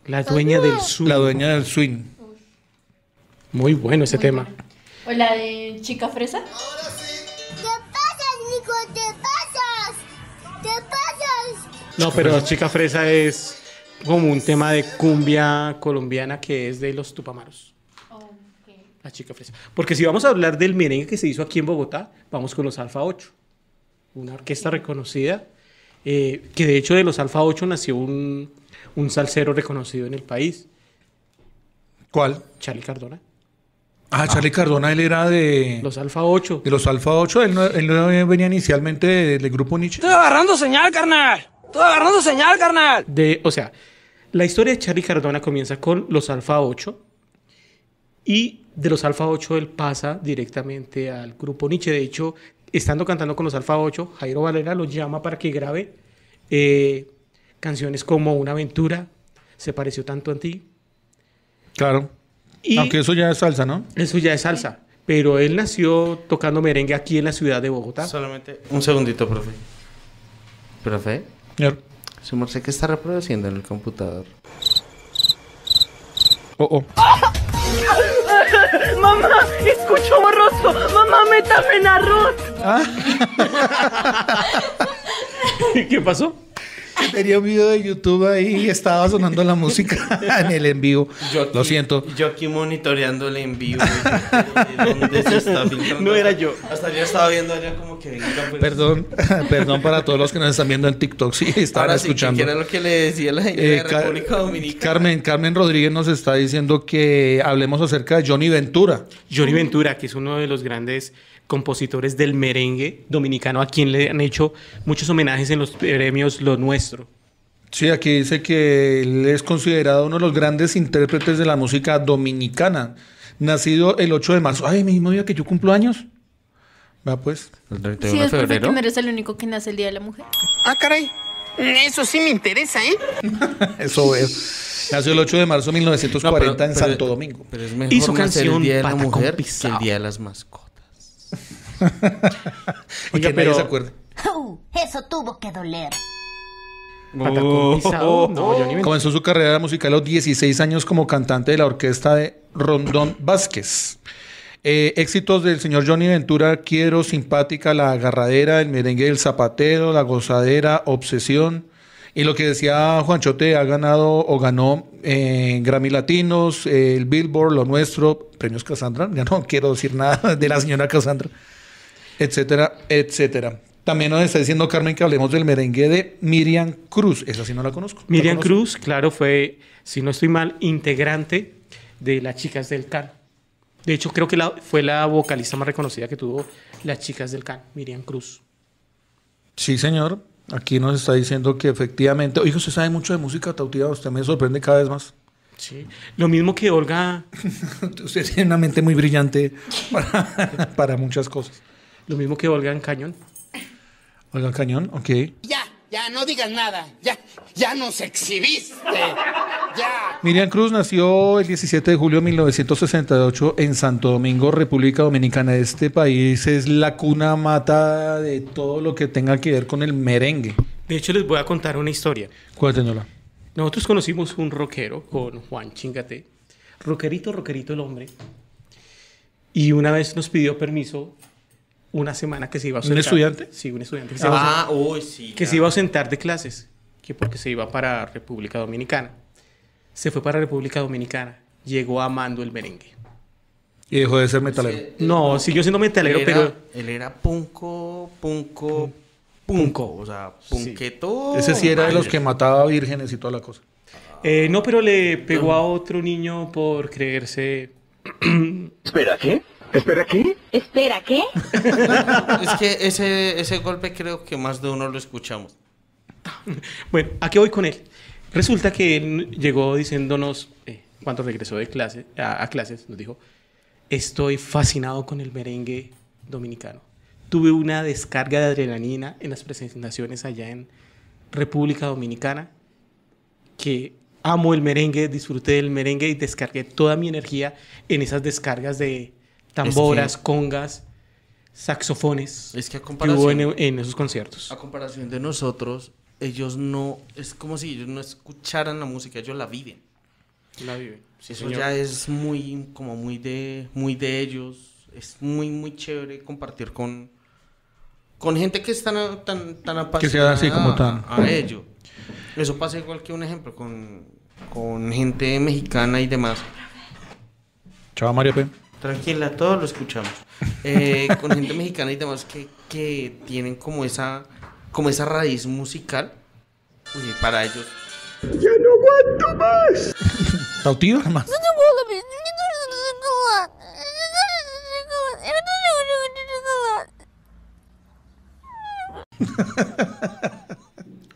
La dueña del swing. La dueña del swing. Muy bueno ese tema. Bueno. Hola, de Chica Fresa. Ahora sí. Te pasas, Nico, te pasas. Te pasas. No, pero Chica Fresa es como un tema de cumbia colombiana que es de los tupamaros. Okay. La Chica Fresa. Porque si vamos a hablar del merengue que se hizo aquí en Bogotá, vamos con los Alfa 8. Una orquesta reconocida, que de hecho de los Alfa 8 nació un salsero reconocido en el país. ¿Cuál? Charlie Cardona. Ah, Charlie Cardona, él era de... Los Alfa 8. De los Alfa 8, él no venía inicialmente del grupo Nietzsche. ¡Estoy agarrando señal, carnal! ¡Estoy agarrando señal, carnal! O sea, la historia de Charlie Cardona comienza con los Alfa 8 y de los Alfa 8 él pasa directamente al grupo Nietzsche. De hecho... Estando cantando con los Alfa 8, Jairo Valera los llama para que grabe canciones como Una Aventura, Se Pareció Tanto a Ti. Claro. Y aunque eso ya es salsa, ¿no? Eso ya es salsa. Pero él nació tocando merengue aquí en la ciudad de Bogotá. Solamente un segundito, profe. Profe. Señor. Su merced, ¿qué está reproduciendo en el computador? Oh. ¡Mamá! ¡Escucho borroso! ¡Mamá, métame en arroz! ¿Ah? ¿Qué pasó? Tenía un video de YouTube ahí y estaba sonando la música en el en vivo. Lo siento. Yo aquí monitoreando el en vivo. ¿Dónde se está filtrando? No era yo. Hasta yo estaba viendo allá como que... Perdón para todos los que nos están viendo en TikTok. Sí, estaban ahora sí, escuchando. ¿Qué era lo que le decía la gente de República Dominicana? Carmen Rodríguez nos está diciendo que hablemos acerca de Johnny Ventura. Johnny Ventura, que es uno de los grandes... compositores del merengue dominicano, a quien le han hecho muchos homenajes en los premios Lo Nuestro. Sí, aquí dice que él es considerado uno de los grandes intérpretes de la música dominicana. Nacido el 8 de marzo. Ay, mismo día que yo cumplo años. Va pues. El 31 de febrero. Porque primero es el único que nace el Día de la Mujer. Ah, caray. Eso sí me interesa, ¿eh? Eso es. Nació el 8 de marzo de 1940 en Santo Domingo. Pero es mejor. Y su canción el Día de la Mujer que el Día de las Mascotas. Oiga, pero se acuerda. Eso tuvo que doler. Comenzó su carrera musical a los 16 años como cantante de la orquesta de Rondón Vázquez. Éxitos del señor Johnny Ventura, Quiero, Simpática, La Agarradera, El Merengue del Zapatero, La Gozadera, Obsesión. Y lo que decía Juanchote, ha ganado o ganó Grammy Latinos, el Billboard, Lo Nuestro, Premios Cassandra, ya no quiero decir nada de la señora Cassandra, etcétera, etcétera. También nos está diciendo Carmen que hablemos del merengue de Miriam Cruz. Esa sí no la conozco. Miriam Cruz, claro, fue, si no estoy mal, integrante de Las Chicas del Can. De hecho, creo que fue la vocalista más reconocida que tuvo Las Chicas del Can, Miriam Cruz. Sí, señor. Aquí nos está diciendo que efectivamente... Oiga, usted sabe mucho de música, Tautiva. Usted me sorprende cada vez más. Sí. Lo mismo que Olga... Usted tiene una mente muy brillante para muchas cosas. Lo mismo que Olga en Cañón. Olga Cañón, ok. Ya, no digas nada. Ya nos exhibiste. Ya. Miriam Cruz nació el 17 de julio de 1968 en Santo Domingo, República Dominicana. Este país es la cuna mata de todo lo que tenga que ver con el merengue. De hecho, les voy a contar una historia. Cuéntenosla. Nosotros conocimos un rockero con Juan Chingates. Rockerito el hombre. Y una vez nos pidió permiso... Una semana que se iba a ausentar. ¿Un estudiante? Sí, un estudiante. Que se iba a ausentar de clases, que porque se iba para República Dominicana. Se fue para República Dominicana, llegó amando el merengue. ¿Y dejó de ser metalero? No, siguió siendo metalero, pero... Él era punco, o sea, punqueto. Sí. Ese sí era de los que mataba vírgenes y toda la cosa. No, pero le pegó a otro niño por creerse... ¿Espera, qué? ¿Espera qué? ¿Espera qué? Es que ese golpe creo que más de uno lo escuchamos. Bueno, ¿a qué voy con él? Resulta que él llegó diciéndonos, cuando regresó de clase, a clases, nos dijo, estoy fascinado con el merengue dominicano. Tuve una descarga de adrenalina en las presentaciones allá en República Dominicana, que amo el merengue, disfruté del merengue y descargué toda mi energía en esas descargas de... Tamboras, congas, saxofones. Es que a comparación que hubo en esos conciertos. A comparación de nosotros, ellos no... Es como si ellos no escucharan la música, ellos la viven. La viven. Sí, eso señor. Ya es muy, como muy de ellos. Es muy chévere compartir con gente que es tan apasionada. Que sea así como tan... A ello. Eso pasa igual que un ejemplo con gente mexicana y demás. Chao, María P. Tranquila, todos lo escuchamos. Con gente mexicana y demás que tienen como esa raíz musical. Oye, para ellos. ¡Ya no aguanto más! ¿Tautiva más?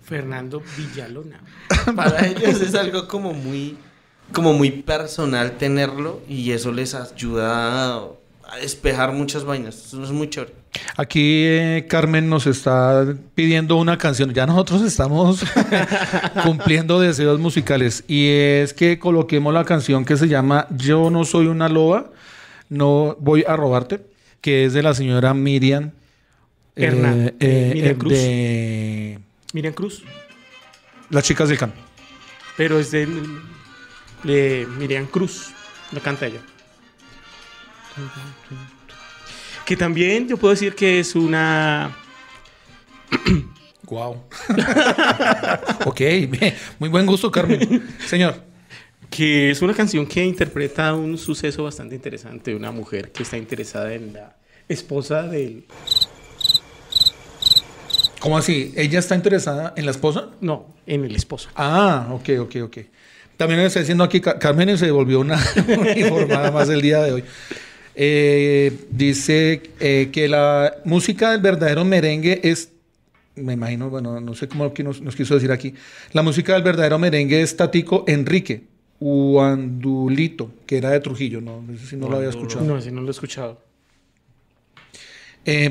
Fernando Villalona. Para ellos es algo como muy personal tenerlo y eso les ayuda a despejar muchas vainas. Eso es muy chévere. Aquí Carmen nos está pidiendo una canción. Ya nosotros estamos cumpliendo deseos musicales y es que coloquemos la canción que se llama Yo no soy una loba, no voy a robarte, que es de la señora Miriam Hernández. Miriam Cruz. Las Chicas del Can. Pero es de... Miriam Cruz, la canta ella. Que también yo puedo decir que es una... Wow. Ok, muy buen gusto, Carmen. Señor. Que es una canción que interpreta un suceso bastante interesante de una mujer que está interesada en la esposa del... ¿Cómo así? ¿Ella está interesada en la esposa? No, en el esposo. Ah, ok. También está diciendo aquí, Carmen se volvió una uniformada más el día de hoy. Dice que la música del verdadero merengue es, me imagino, bueno, no sé cómo nos quiso decir aquí. La música del verdadero merengue es Tatico Enrique Uandulito, que era de Trujillo. No sé si no lo había escuchado. No, si no lo he escuchado.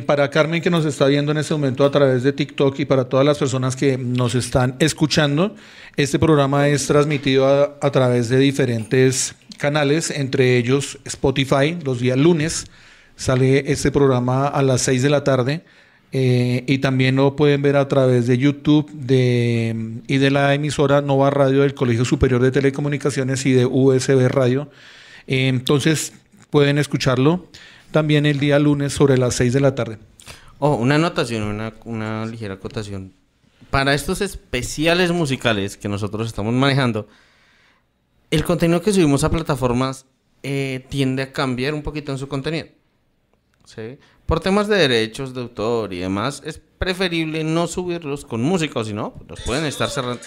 Para Carmen que nos está viendo en este momento a través de TikTok y para todas las personas que nos están escuchando, este programa es transmitido a través de diferentes canales, entre ellos Spotify. Los días lunes sale este programa a las 6 de la tarde y también lo pueden ver a través de YouTube y de la emisora Nova Radio del Colegio Superior de Telecomunicaciones y de USB Radio. Entonces... Pueden escucharlo también el día lunes sobre las 6 de la tarde. Oh, una anotación, una ligera acotación. Para estos especiales musicales que nosotros estamos manejando, el contenido que subimos a plataformas tiende a cambiar un poquito en su contenido. ¿Sí? Por temas de derechos de autor y demás, es preferible no subirlos con músicos, sino los pueden estar cerrando.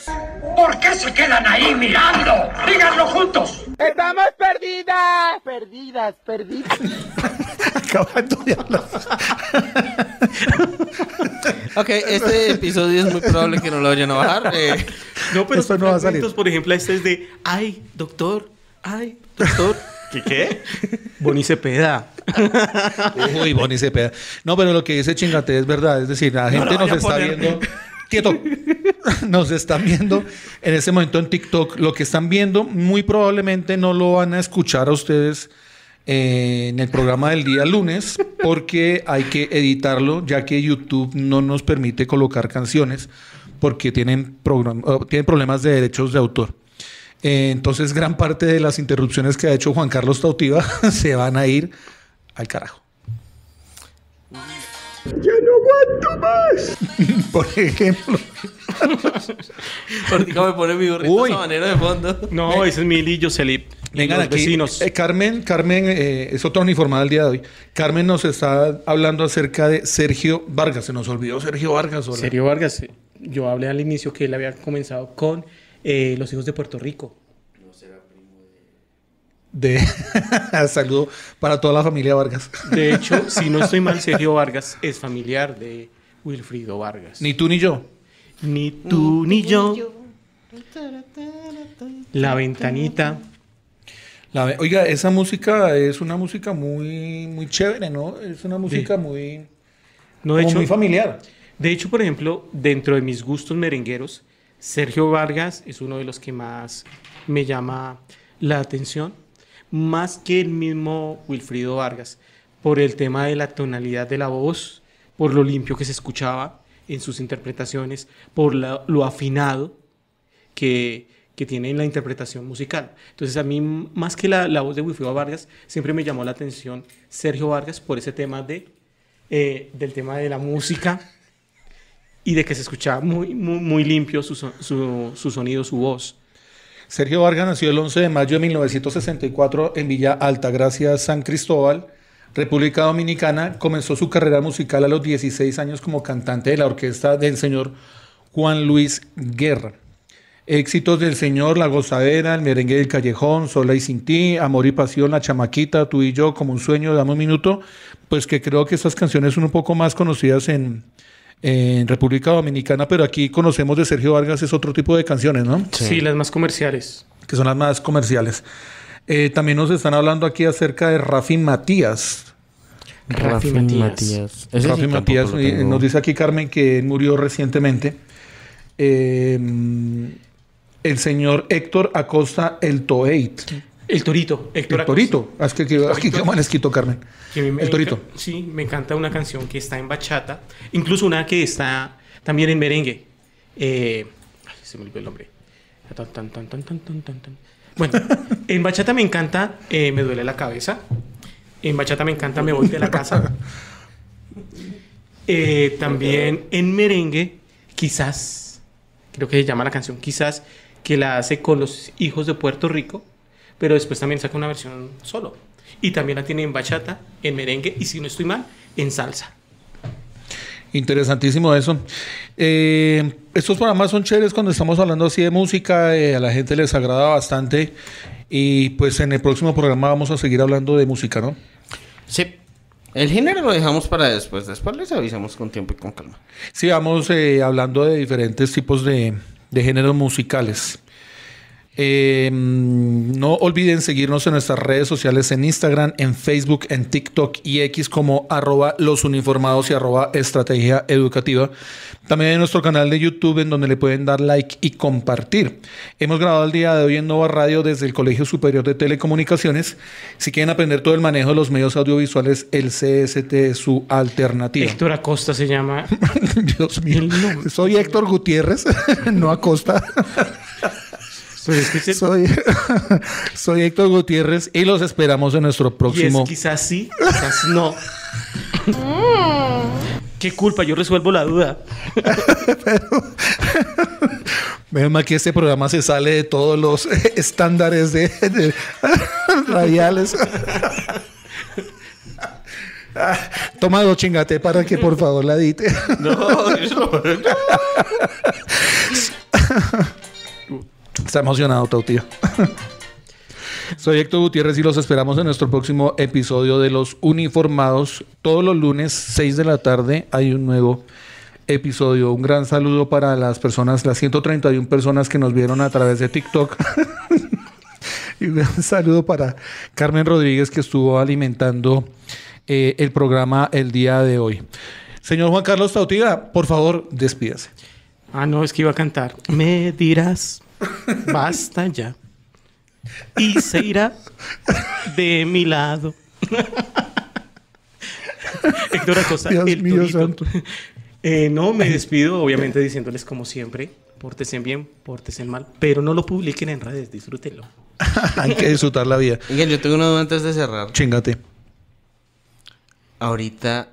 ¿Por qué se quedan ahí mirando? ¡Díganlo juntos! ¡Estamos perdidas! ¡Perdidas, perdidas! Acabando de hablar. Ok, este episodio es muy probable que no lo vayan a bajar. No, pero esto no va a salir. Por ejemplo, este es de ¡ay, doctor! ¡Ay, doctor! ¿Qué? Boni Cepeda. Uy, Boni Cepeda. No, pero lo que dice Chingate es verdad. Es decir, la gente nos está viendo... ¡Quieto! Nos están viendo en ese momento en TikTok. Lo que están viendo muy probablemente no lo van a escuchar a ustedes en el programa del día lunes, porque hay que editarlo, ya que YouTube no nos permite colocar canciones porque tienen problemas de derechos de autor. Entonces, gran parte de las interrupciones que ha hecho Juan Carlos Tautiva se van a ir al carajo. ¡Ya no aguanto más! Por ejemplo... Ahorita me pone mi burrito sabanero de fondo. No, venga. Ese es Mili y Yoselip. Vengan aquí. Vecinos. Carmen es otra uniformada el día de hoy. Carmen nos está hablando acerca de Sergio Vargas. Se nos olvidó Sergio Vargas. ¿Verdad? Sergio Vargas. Yo hablé al inicio que él había comenzado con... Los Hijos de Puerto Rico. No será primo de... Saludo para toda la familia Vargas. De hecho, si no estoy mal, Sergio Vargas es familiar de Wilfrido Vargas. Ni tú ni yo. Ni tú ni yo. La ventanita. Oiga, esa música es una música muy chévere, ¿no? Es una música muy familiar. De hecho, por ejemplo, dentro de mis gustos merengueros, Sergio Vargas es uno de los que más me llama la atención, más que el mismo Wilfrido Vargas, por el tema de la tonalidad de la voz, por lo limpio que se escuchaba en sus interpretaciones, por lo afinado que tiene en la interpretación musical. Entonces a mí, más que la voz de Wilfrido Vargas, siempre me llamó la atención Sergio Vargas por ese tema del tema de la música, y de que se escuchaba muy limpio su sonido, su voz. Sergio Vargas nació el 11 de mayo de 1964 en Villa Altagracia, San Cristóbal, República Dominicana. Comenzó su carrera musical a los 16 años como cantante de la orquesta del señor Juan Luis Guerra. Éxitos del señor La Gozadera, El Merengue del Callejón, Sola y Sin Ti, Amor y Pasión, La Chamaquita, Tú y Yo, Como un Sueño, Dame un Minuto. Pues que creo que estas canciones son un poco más conocidas en República Dominicana, pero aquí conocemos de Sergio Vargas es otro tipo de canciones, ¿no? Sí, las más comerciales. Que son las más comerciales. También nos están hablando aquí acerca de Rafi Matías. Rafi Matías. Rafi Matías, nos dice aquí Carmen que murió recientemente. El señor Héctor Acosta El Toeit. El Torito. Héctor Acosta. Torito. Aquí qué mal escrito, Carmen. El Torito. Sí, me encanta una canción que está en bachata. Incluso una que está también en merengue. Se me olvidó el nombre. Bueno, en bachata me encanta Me Duele la Cabeza. En bachata me encanta Me Voy de la Casa. También en merengue, Quizás. Creo que se llama la canción Quizás, que la hace con Los Hijos de Puerto Rico. Pero después también saca una versión solo. Y también la tiene en bachata, en merengue y, si no estoy mal, en salsa. Interesantísimo eso. Estos programas son chéveres cuando estamos hablando así de música. A la gente les agrada bastante. Y pues en el próximo programa vamos a seguir hablando de música, ¿no? Sí. El género lo dejamos para después. Después les avisamos con tiempo y con calma. Sí, vamos hablando de diferentes tipos de géneros musicales. No olviden seguirnos en nuestras redes sociales, en Instagram, en Facebook, en TikTok y X como @losuniformados y @estrategiaeducativa. También en nuestro canal de YouTube, en donde le pueden dar like y compartir. Hemos grabado el día de hoy en Nova Radio desde el Colegio Superior de Telecomunicaciones. Si quieren aprender todo el manejo de los medios audiovisuales, el CST es su alternativa. Héctor Acosta se llama. Dios mío. Soy Héctor Gutiérrez, no Acosta. Soy Héctor Gutiérrez y los esperamos en nuestro próximo. Yes, quizás sí, quizás no. Qué culpa, yo resuelvo la duda. Menos mal que este programa se sale de todos los estándares de radiales. Toma dos chingate para que por favor la edite. No, eso no. Está emocionado, Tautiva. Soy Héctor Gutiérrez y los esperamos en nuestro próximo episodio de Los Uniformados. Todos los lunes, 6 de la tarde, hay un nuevo episodio. Un gran saludo para las personas, las 131 personas que nos vieron a través de TikTok. Y un gran saludo para Carmen Rodríguez, que estuvo alimentando el programa el día de hoy. Señor Juan Carlos Tautiva, por favor, despídase. Ah, no, es que iba a cantar. Me dirás, basta ya. Y se irá de mi lado. Héctor Acosta, Dios mío santo. No, me despido, obviamente, diciéndoles como siempre, pórtense bien, pórtense mal, pero no lo publiquen en redes, disfrútenlo. Hay que disfrutar la vida. Miguel, yo tengo una duda antes de cerrar. Chingate. Ahorita,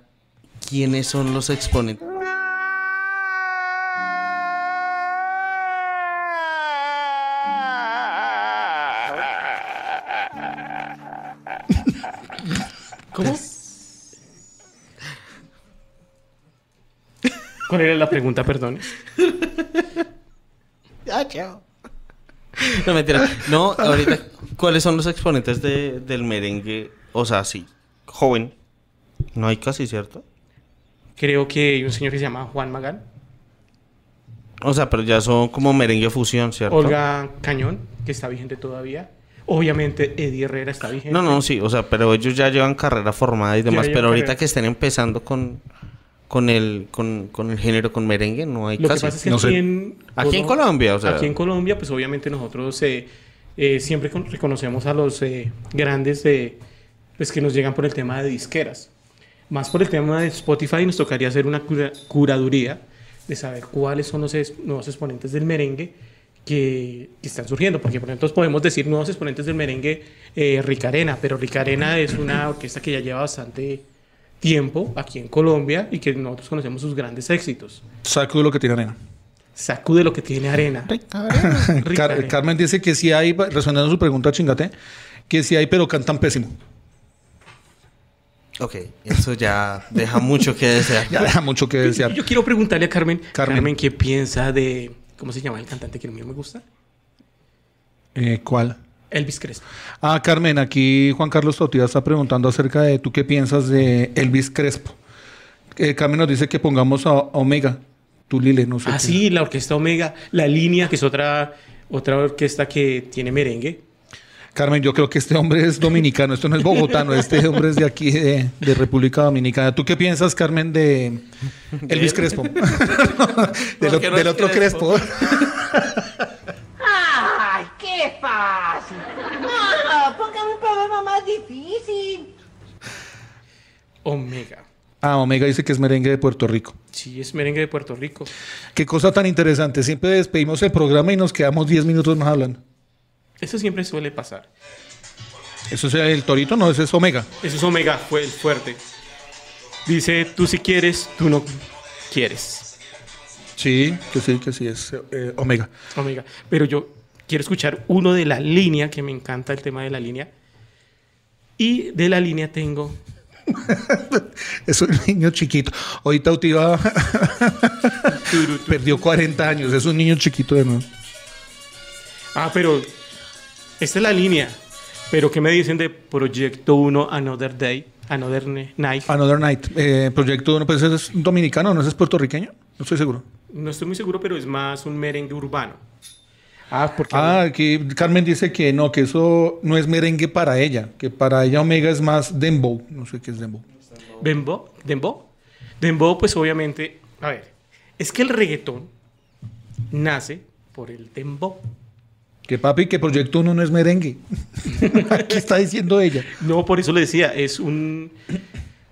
¿quiénes son los exponentes? ¿Cómo? ¿Cuál era la pregunta, perdón? Ah, chao. No, mentira. No, ahorita, ¿cuáles son los exponentes del merengue? O sea, sí, joven. No hay casi, ¿cierto? Creo que hay un señor que se llama Juan Magán. O sea, pero ya son como merengue fusión, ¿cierto? Olga Cañón, que está vigente todavía. Obviamente Eddie Herrera está vigente. No, no, sí, o sea, pero ellos ya llevan carrera formada y demás, pero ahorita carrera. Que estén empezando con el género, con merengue, no hay caso. Lo que pasa es que no aquí en Colombia, o sea. Aquí en Colombia, pues obviamente nosotros siempre reconocemos a los grandes pues que nos llegan por el tema de disqueras. Más por el tema de Spotify nos tocaría hacer una curaduría de saber cuáles son los nuevos exponentes del merengue que están surgiendo, porque por ejemplo podemos decir nuevos exponentes del merengue Ricarena, pero Ricarena es una orquesta que ya lleva bastante tiempo aquí en Colombia y que nosotros conocemos sus grandes éxitos. Sacude lo que tiene arena. Sacude lo que tiene arena. Ricarena. Carmen dice que sí hay, respondiendo a su pregunta, chingate, que sí hay, pero cantan pésimo. Ok, eso ya deja mucho que desear. Ya deja mucho que desear. Yo quiero preguntarle a Carmen, ¿qué piensa de... ¿Cómo se llama el cantante que a mí me gusta? ¿Cuál? Elvis Crespo. Ah, Carmen, aquí Juan Carlos Tautiva está preguntando acerca de tú qué piensas de Elvis Crespo. Carmen nos dice que pongamos a Omega. Tú, Lile, no sé. Ah, sí, la orquesta Omega. La Línea, que es otra orquesta que tiene merengue. Carmen, yo creo que este hombre es dominicano. Esto no es bogotano. Este hombre es de aquí, de República Dominicana. ¿Tú qué piensas, Carmen, de Elvis Crespo? Del otro Crespo. ¡Ay, qué fácil! ¡No, pongan un problema más difícil! Omega. Ah, Omega dice que es merengue de Puerto Rico. Sí, es merengue de Puerto Rico. Qué cosa tan interesante. Siempre despedimos el programa y nos quedamos 10 minutos más hablando. Eso siempre suele pasar. ¿Eso es el torito? No, ese es Omega. Eso es Omega, fue el fuerte. Dice, tú si quieres, tú no quieres. Sí, que sí, es Omega. Omega. Pero yo quiero escuchar uno de La Línea, que me encanta el tema de La Línea. Y de La Línea tengo... Es un niño chiquito. Hoy Tautiva perdió 40 años. Es un niño chiquito de nuevo. Ah, pero... Esta es La Línea. Pero ¿qué me dicen de Proyecto 1, Another Day, Another Night? Another Night. Proyecto 1, pues es dominicano, ¿no? ¿Es puertorriqueño? No estoy seguro. No estoy muy seguro, pero es más un merengue urbano. Ah, porque... Ah, aquí Carmen dice que no, que eso no es merengue para ella. Que para ella Omega es más dembow. No sé qué es dembow. ¿Dembow? ¿Dembow? Dembow, pues obviamente... A ver, es que el reggaetón nace por el dembow. Que papi, que Proyecto 1 no es merengue. ¿Qué está diciendo ella? No, por eso le decía, es un...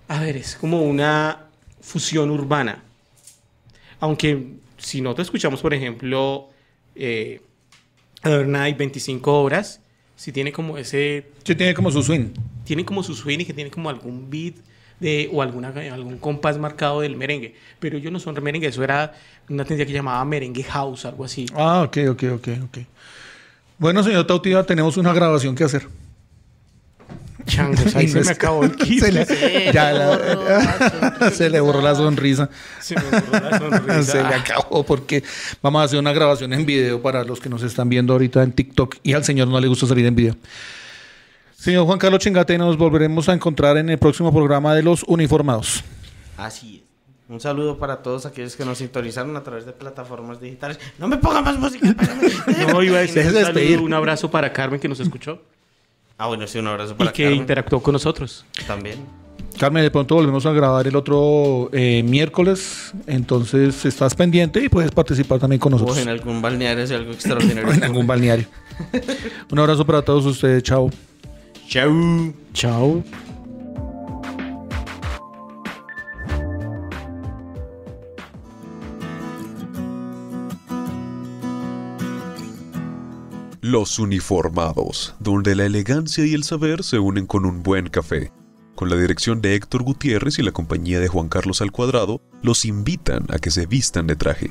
A ver, es como una fusión urbana. Aunque si nosotros escuchamos, por ejemplo, adornada y 25 horas. Si tiene como ese... Sí, tiene como su swing. Tiene como su swing y que tiene como algún beat de, o algún compás marcado del merengue. Pero ellos no son merengue, eso era una tendencia que llamaba merengue house, algo así. Ah, ok. Bueno, señor Tautiva, tenemos una grabación que hacer. Changos, ahí se me acabó el kit. Se le borró la sonrisa. Se me borró la sonrisa. Se le acabó porque vamos a hacer una grabación en video para los que nos están viendo ahorita en TikTok y al señor no le gusta salir en video. Señor Juan Carlos Chingates, nos volveremos a encontrar en el próximo programa de Los Uniformados. Así es. Un saludo para todos aquellos que nos sintonizaron a través de plataformas digitales. ¡No me pongan más música! No, iba a decir un abrazo para Carmen que nos escuchó. Ah, bueno, sí, un abrazo para Carmen. Y que interactuó con nosotros. También. Carmen, de pronto volvemos a grabar el otro miércoles. Entonces, estás pendiente y puedes participar también con nosotros. O en algún balneario, si algo extraordinario. En algún balneario. Un abrazo para todos ustedes. Chao. Chao. Chao. Los Uniformados, donde la elegancia y el saber se unen con un buen café. Con la dirección de Héctor Gutiérrez y la compañía de Juan Carlos Al Cuadrado, los invitan a que se vistan de traje.